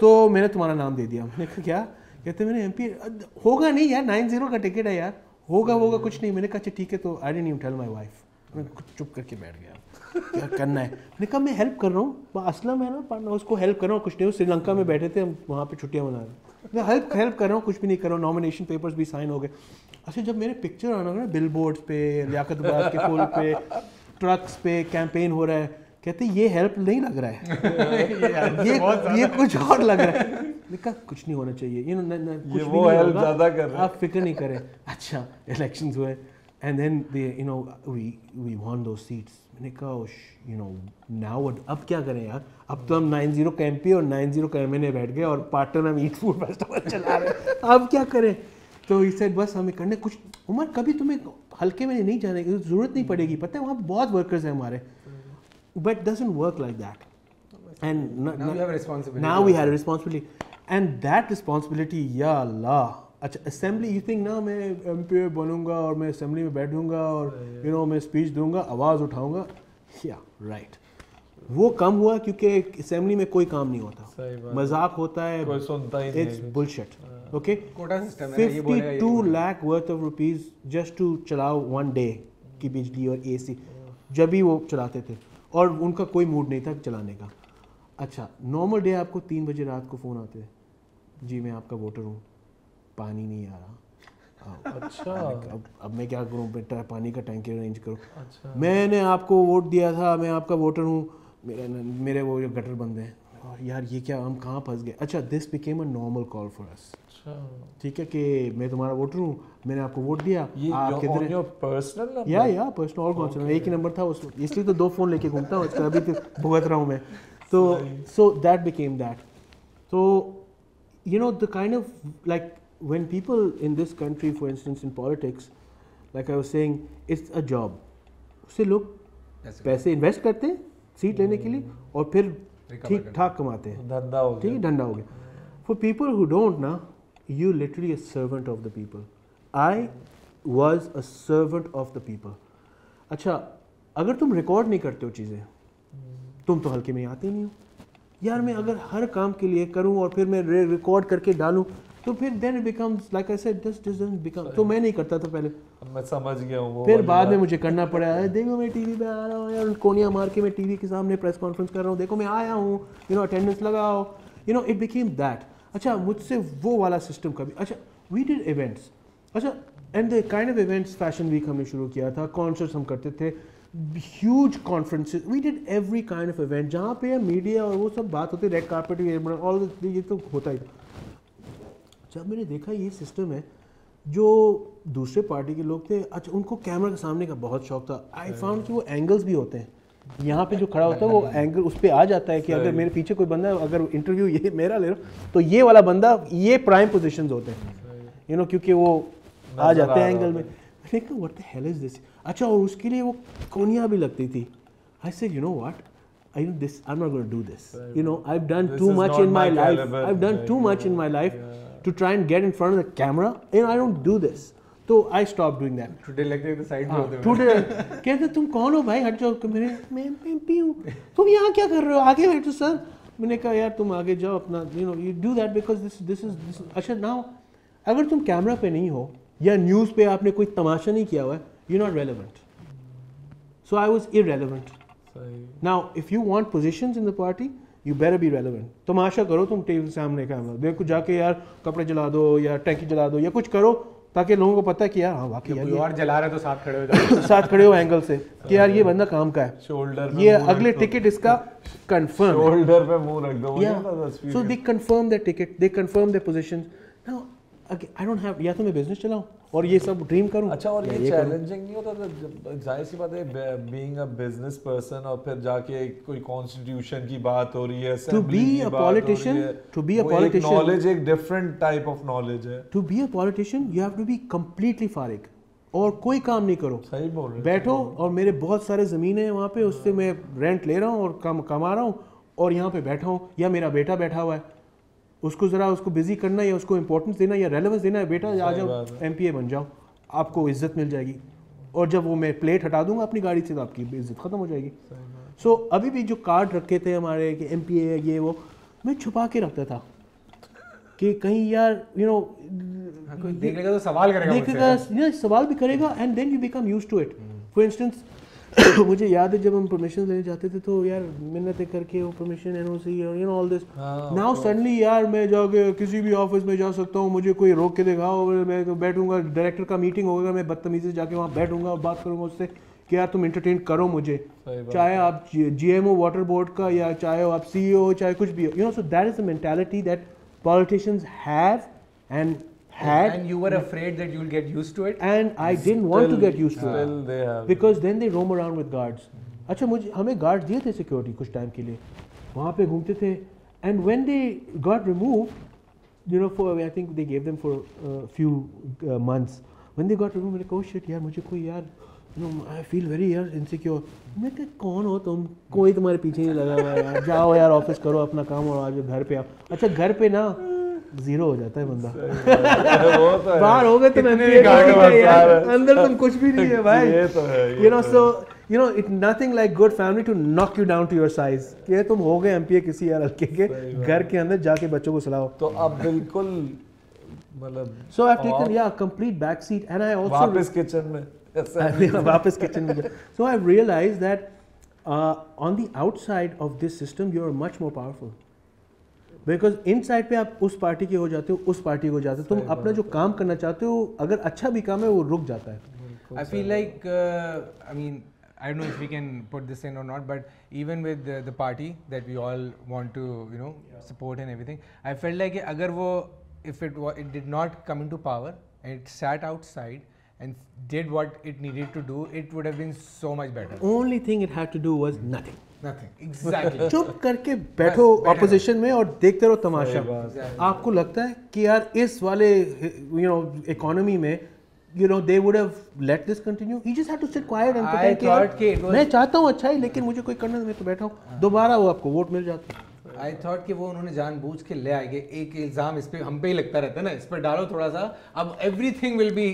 तो मैंने तुम्हारा नाम दे दिया। मैंने कहा क्या? कहते मैंने एमपी होगा नहीं यार, नाइन जीरो का टिकट है यार, होगा होगा कुछ नहीं। मैंने कहा अच्छा ठीक है। तो I didn't even tell my wife, मैं चुप करके बैठ गया। क्या करना है? मैंने कहा मैं हेल्प कर रहा हूँ, असलम है ना पार्टनर, उसको हेल्प कर रहा हूँ। कुछ नहीं, श्रीलंका में बैठे थे हम, वहाँ पर छुट्टियाँ मना रहे, मैं हेल्प हेल्प कर रहा हूँ, कुछ भी नहीं कर रहा हूँ। नॉमिनेशन पेपर्स भी साइन हो गए। अच्छा, जब मेरे पिक्चर आना ना बिल बोर्ड्स पे, लियाकतबाद के पुल पे, ट्रक्स पे कैंपेन हो रहा है, कहते ये हेल्प नहीं लग रहा है ये ये कुछ और लग रहा है। देखा कुछ नहीं होना चाहिए, ये न, न, कुछ ये वो हेल्प ज़्यादा कर रहे हैं, आप फिक्र नहीं करें। अच्छा, इलेक्शंस हुए and then they you know we we won दो सीट्स। मैंने कहा यू नो नाउ अब क्या करें यार, अब तो हम नाइन जीरो का एम पी और नाइन जीरो का एम एन ए बैठ गए और पार्टनर हम ईट फूड फेस्टिवल चला रहे, अब क्या करें? तो इस साइड बस हमें करने कुछ उमर, कभी तुम्हें हल्के में नहीं जाने की जरूरत नहीं पड़ेगी, पता है वहाँ बहुत वर्कर्स हैं हमारे। But doesn't work like that, and now we have responsibility and that responsibility या अल्लाह। अच्छा, असेंबली यू थिंक ना मैं एम पी बनूंगा और मैं असेंबली में बैठूंगा और you yeah. Know you know, मैं स्पीच दूंगा, आवाज़ उठाऊँगा, या राइट। वो कम हुआ क्योंकि असेंबली में कोई काम नहीं होता, मजाक होता है, कोई सुनता ही नहीं, it's bullshit. Okay, quota system है, ये बोल रहा है fifty-two lakh worth of rupees just to चलाओ वन डे की बिजली और एसी, जब भी वो चलाते थे और उनका कोई मूड नहीं था चलाने का। अच्छा, नॉर्मल डे आपको तीन बजे रात को फ़ोन आते हैं, जी मैं आपका वोटर हूँ, पानी नहीं आ रहा। अच्छा, अब अब मैं क्या करूँ बेटा, पानी का टैंकर अरेंज करूँ। अच्छा, मैंने आपको वोट दिया था, मैं आपका वोटर हूँ, मेरे मेरे वो जो गटर बंदे हैं यार, ये क्या हम कहाँ फंस गए। अच्छा, this became a normal call for us. ठीक है कि मैं तुम्हारा वोटर हूँ, मैंने आपको वोट दिया, आप कितने पर्सनल या या पर्सनल और कौन सा एक ही नंबर था उस, इसलिए तो दो फ़ोन लेके घूमता हूँ, अभी भुगत रहा हूँ मैं। तो सो दैट बिकेम दैट। तो you know the kind of like when people in this country for instance in politics, like I was saying it's a job, उससे लोग पैसे इन्वेस्ट करते हैं सीट लेने के लिए और फिर ठीक ठाक कमाते हैं, धंधा हो गया, ठीक है धंधा हो गया। फॉर पीपल हु डोंट ना, you literally a servant of the people. I was a servant of the people. अच्छा, अगर तुम रिकॉर्ड नहीं करते हो चीज़ें, तुम तो हल्के में आते नहीं हो यार। मैं अगर हर काम के लिए करूं और फिर मैं रिकॉर्ड करके डालूं तो फिर then it becomes like I said this doesn't become. तो मैं नहीं करता था पहले, मैं समझ गया हूँ, फिर बाद में मुझे करना पड़ा। देखो मैं टीवी पे आ रहा हूँ यार, कोनिया मार के मैं टीवी के सामने प्रेस कॉन्फ्रेंस कर रहा हूँ, देखो मैं आया हूँ, यू नो अटेंडेंस लगाओ, you know it became that. अच्छा, मुझसे वो वाला सिस्टम कभी। अच्छा, वी डिड इवेंट्स। अच्छा, and the kind of events, fashion week हमने शुरू किया था, कॉन्सर्ट्स हम करते थे, huge conferences, we did every kind of event जहाँ पे मीडिया और वो सब बात होती, रेड कार्पेट और ये तो होता ही। जब मैंने देखा ये सिस्टम है जो दूसरे पार्टी के लोग थे, अच्छा उनको कैमरा के सामने का बहुत शौक था। आई फाउंड कि वो एंगल्स भी होते हैं, यहाँ पे जो खड़ा होता है वो एंगल उस पर आ जाता है कि अगर मेरे पीछे कोई बंदा, अगर इंटरव्यू ये मेरा ले रहा तो ये वाला बंदा, ये प्राइम पोजिशन होते हैं यू नो, क्योंकि वो आ जाते हैं एंगल में। What the hell is this. अच्छा और उसके लिए वो कोनिया भी लगती थी। I said you know what, I know this. I'm not going to do this. Right, you know, I've done too much in my, my life. Caliber. I've done yeah, too much yeah, in my life yeah. to try and get in front of the camera, and I don't do this. So I stopped doing that. Today, like the side ah, road. Today, कहते तुम कौन हो भाई, हट जाओ। मेरे मैं MP हूँ, तुम यहाँ क्या कर रहे हो, आगे बैठो सर। मैंने कहा यार तुम आगे जाओ अपना, you know, you do that because this this is this. अच्छा now, अगर तुम कैमरा पे नहीं हो या न्यूज़ पे आपने कोई तमाशा नहीं किया हुआ है, you're not relevant. So I was irrelevant. Now, if you want positions in the party, you better be relevant. तमाशा करो तुम टीवी सामने कैमरा देखो, जाके यार कपड़े जला दो या टैंकी जला दो या कुछ करो ताकि लोगों को पता है कि यार हाँ वाकई यार, यार जला रहा है तो साथ खड़े हो जाओ साथ खड़े हो एंगल से कि यार ये बंदा काम का है, शोल्डर ये अगले टिकट इसका कंफर्म, शोल्डर पे मुंह रख दो। So they confirm the ticket, they confirm the position. Now I don't have, या तो मैं बिजनेस चलाऊं और ये सब ड्रीम करूं। अच्छा और ये चैलेंजिंग नहीं होता था, जाहिर सी बात है बीइंग अ बिजनेस पर्सन और फिर जाके कोई कॉन्स्टिट्यूशन की बात हो रही है, to be a politician, to be a politician knowledge एक डिफरेंट टाइप ऑफ नॉलेज है। To be a politician you have to be completely फारिग और कोई काम नहीं करो, सही बोल रहे बैठो और मेरे बहुत सारे ज़मीन है वहाँ पे, उससे मैं रेंट ले रहा हूँ और कम कमा रहा हूँ और यहाँ पे बैठा हूँ, या मेरा बेटा बैठा हुआ है उसको ज़रा उसको बिजी करना या उसको इंपॉर्टेंस देना या रेलेवेंस देना है, बेटा आ जाओ एमपीए बन जाओ आपको इज्जत मिल जाएगी, और जब वो मैं प्लेट हटा दूंगा अपनी गाड़ी से तो आपकी इज्जत ख़त्म हो जाएगी। सो so, अभी भी जो कार्ड रखे थे हमारे कि एमपीए ये वो मैं छुपा के रखता था कि कहीं यार यू नो कोई देखने का तो सवाल करेगा, देखेगा सवाल भी करेगा and then you become use to it. For instance मुझे याद है जब हम परमिशन लेने जाते थे तो यार मिन्नतें करके वो परमिशन एनओसी और you know all this. Now suddenly यार मैं जाके किसी भी ऑफिस में जा सकता हूँ, मुझे कोई रोक के दिखाओ मैं तो बैठूंगा, डायरेक्टर का मीटिंग होगा मैं बदतमीजी से जाके वहाँ बैठूंगा और बात करूंगा उससे कि यार तुम एंटरटेन करो मुझे, चाहे आप जीएम हो वाटर बोर्ड का या चाहे आप सीईओ हो चाहे कुछ भी हो you know. So that is the mentality that politicians have and had, and you were afraid that you will get used to it, and I didn't want still, to get used to uh, it they have because then they roam around with guards. अच्छा मुझे हमें guards दिए थे security कुछ time के लिए, वहाँ पे घूमते थे and when they got removed, you know for I think they gave them for a few uh, months. When they got removed मैंने कहा oh shit यार मुझे कोई यार you know I feel very यार insecure। मैं कहा कौन हो तुम, कोई तुम्हारे पीछे नहीं लगा हुआ यार, जाओ यार ऑफिस करो अपना काम और आज घर पे आओ। अच्छा घर पे ना जीरो हो जाता है बंदा, बाहर हो गए तो अंदर तुम कुछ भी नहीं है भाई। ये तो है you know, so you know it nothing like good family to knock you down to your size कि तुम हो गए एमपीए किसी यार हल्के के घर के अंदर जाके बच्चों को सलाओ। तो अब बिल्कुल मतलब सो आई हैव टेकन या complete back seat and I also वापस किचन में वापस किचन में so I realise that on the outside of this system you are much more powerful because inside पे आप उस पार्टी के हो जाते हो, उस पार्टी को जाते हो, तुम अपना जो काम करना चाहते हो अगर अच्छा भी काम है वो रुक जाता है। I feel like I mean I don't know if we can put this in और not but even with the party that we all want to you know support and everything I feel like अगर वो if it it did not come into power and it sat outside and did what it needed to do it would have been so much better. Only thing it had to do was nothing. Nothing. Exactly. चुप करके बैठो opposition में और देखते रहो तमाशा। exactly. आपको लगता है कि यार इस वाले यू नो इकोनॉमी में you know they would have let this continue, you just had to sit quiet and पता है कि यार मैं चाहता हूँ अच्छा ही लेकिन मुझे कोई करना मैं तो बैठा हूँ, दोबारा वो आपको वोट मिल जाता है। आई थॉट कि वो उन्होंने जानबूझ के ले आएंगे, एक इल्ज़ाम इस पर हम पे ही लगता रहता है ना, इस पर डालो थोड़ा सा अब everything will be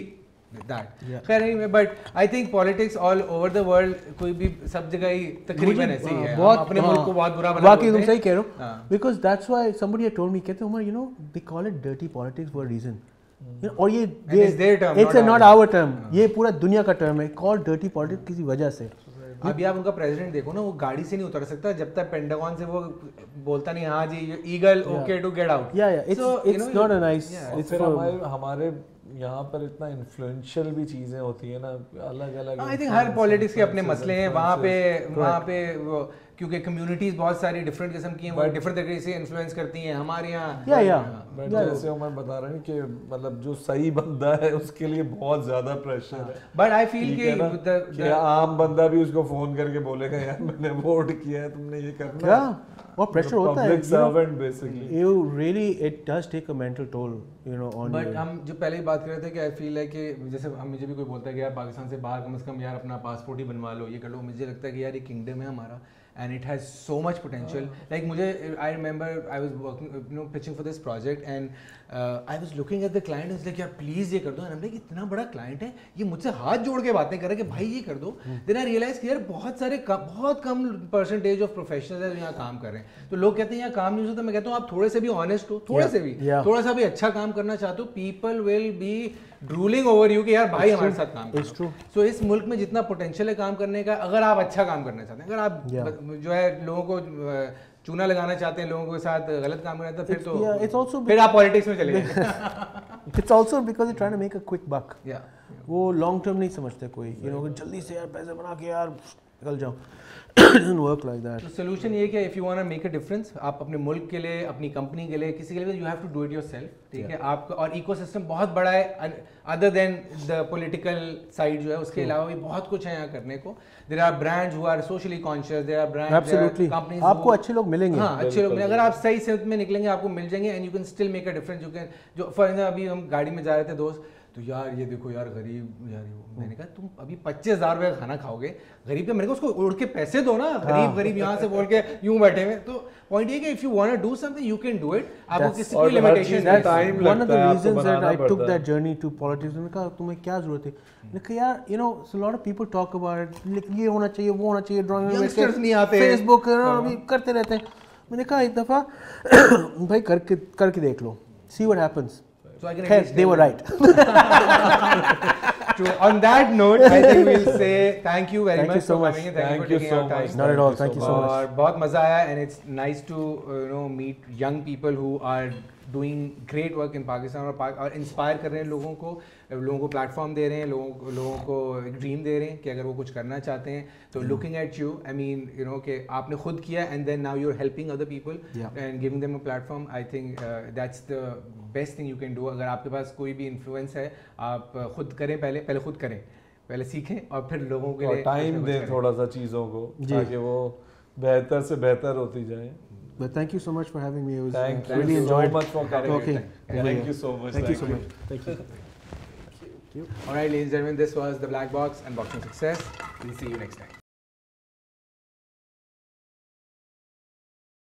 that yeah. खैर नहीं मैं but I think politics all over the world कोई भी सब जगह ही तकरीबन ऐसी है, बहुत अपने मुल्क को बहुत बुरा बना वाकई तुम सही कह रहे हो because that's why somebody told me कहते Umar you know they call it dirty politics for a reason you know, और ये it's their term it's not our term, ये पूरा दुनिया का term है called dirty politics किसी वजह से। अभी आप उनका प्रेसिडेंट देखो ना वो गाड़ी से नहीं उतर सकता जब तक पेंटागन से वो बोलता नहीं हाँ जी eagle okay to get out yeah yeah it's it's not a nice it's for हमारे यहाँ पर इतना इन्फ्लुएंशियल भी चीज़ें होती है ना अलग अलग। आई थिंक हर पॉलिटिक्स के अपने मसले हैं, वहाँ पे वहाँ पे वो क्योंकि कम्युनिटीज बहुत सारी डिफरेंट किस्म की हैं, वो डिफरेंट तरीके से इन्फ्लुएंस करती हैं हमारे यहाँ। या या बट जैसे उमर बता रहे हैं कि मतलब जो सही बंदा है उसके लिए बहुत ज्यादा प्रेशर है। बट आई फील कि आम बंदा भी उसको फोन करके बोलेगा यार मैंने वोट किया है, तुमने ये करना है, और प्रेशर होता है। Public servant basically you really it does take a mental toll you know on. But हम जो पहले ही बात कर रहे थे कि आई फील है कि जैसे हम मुझे भी कोई बोलता है कि यार पाकिस्तान से बाहर कम से कम यार अपना पासपोर्ट ही बनवा लो, ये कर लो, मुझे लगता है कि यार ये किंगडम है हमारा and it has so much potential. Oh. Like mujhe, I remember I was working, you know, pitching for this project and uh, I was looking at the client and was like, yaar please ye kar do, and I'm like itna bada client hai, ye mujhse haath jod ke baatein kar raha hai ki bhai ye kar do. Hmm. Then I realized ki yaar bahut sare bahut kam percentage of professionals hai jo yahan kaam kar rahe hain, to log kehte hain yahan kaam nahi hota, main kehta hu aap thode se bhi honest ho, thode yeah. se bhi yeah. thoda sa bhi acha kaam karna chahte ho, people will be drooling over you कि यार भाई हमारे साथ काम करो। सो so, इस मुल्क में जितना पोटेंशियल है काम करने का, अगर आप अच्छा काम करना चाहते हैं, अगर आप yeah. जो है लोगों को चूना लगाना चाहते हैं, लोगों के साथ गलत काम करना, तो फिर तो yeah, it's also फिर आप पॉलिटिक्स में चले जाएंगे। It's also because it's trying to make a quick buck, वो लॉन्ग टर्म नहीं समझते कोई, यू नो जल्दी से यार पैसे बना के यार निकल जाओ। Doesn't work like that. तो सोल्यूशन ये कि if you want to make a difference, आप अपने मुल्क के लिए, अपनी कंपनी के लिए, किसी के लिए, you have to do it yourself, ठीक है? आपका और इकोसिस्टम बहुत बड़ा है, other than the political side जो है, उसके अलावा भी बहुत कुछ है यहाँ करने को। There are brands who are socially conscious, there are brands, Absolutely. there are companies. आपको अच्छे लोग मिलेंगे। हाँ, अच्छे लोग मिलेंगे। अगर आप सही सेंस में निकलेंगे, आपको मिल जाएंगे and you can still make a difference. You can, जो for example अभी हम गाड़ी में जा रहे थे दोस्त, तो यार ये देखो यार गरीब, यार मैंने कहा तुम अभी पच्चीस हजार रुपये खाना खाओगे गरीब का, मैंने कहा उसको उड़ के पैसे दो ना, गरीब गरीब यहाँ से बोल के यूं बैठे हुए। तो पॉइंट ये कि if you want to do something you can do it, आपको किसी कोई लिमिटेशन नहीं। Time one of the reasons that I took that journey to politics, मैंने कहा तुम्हें क्या जरूरत है, मैंने कहा यार you know so lot of people talk about it, ये होना चाहिए वो होना चाहिए, ड्राइंग नहीं आते, फेसबुक अभी करते रहते हैं। मैंने कहा एक दफ़ा भाई करके करके देख लो, see what happens. So I can yes, they were right. To, on that note, I think we'll say thank you very thank much you so for much. coming in. Thank, thank you for taking so our time. Much. Not at all. Thank, thank you so, so much. बहुत मजा आया, and it's nice to uh, you know meet young people who are doing great work in Pakistan और पाक, और inspire कर रहे हैं लोगों को, लोगों को platform दे रहे हैं, लोगों लोगों को एक dream दे रहे हैं कि अगर वो कुछ करना चाहते हैं तो mm. looking at you, I mean you know कि आपने खुद किया and then now you're helping other people yeah. and giving them a platform. I think uh, that's the best thing you can do. अगर आपके पास कोई भी influence है, आप खुद करें, पहले पहले खुद करें, पहले सीखें और फिर लोगों के लिए टाइम दें थोड़ा सा चीज़ों को, ताकि वो बेहतर से बेहतर होती जाए। But thank you so much for having me. It was thank really you enjoyed. so much for coming. Okay. Yeah. Thank you so much. Thank, thank you so much. Thank you. Thank you. All right, ladies and gentlemen, this was the Black Box Unboxing Success. We'll see you next time.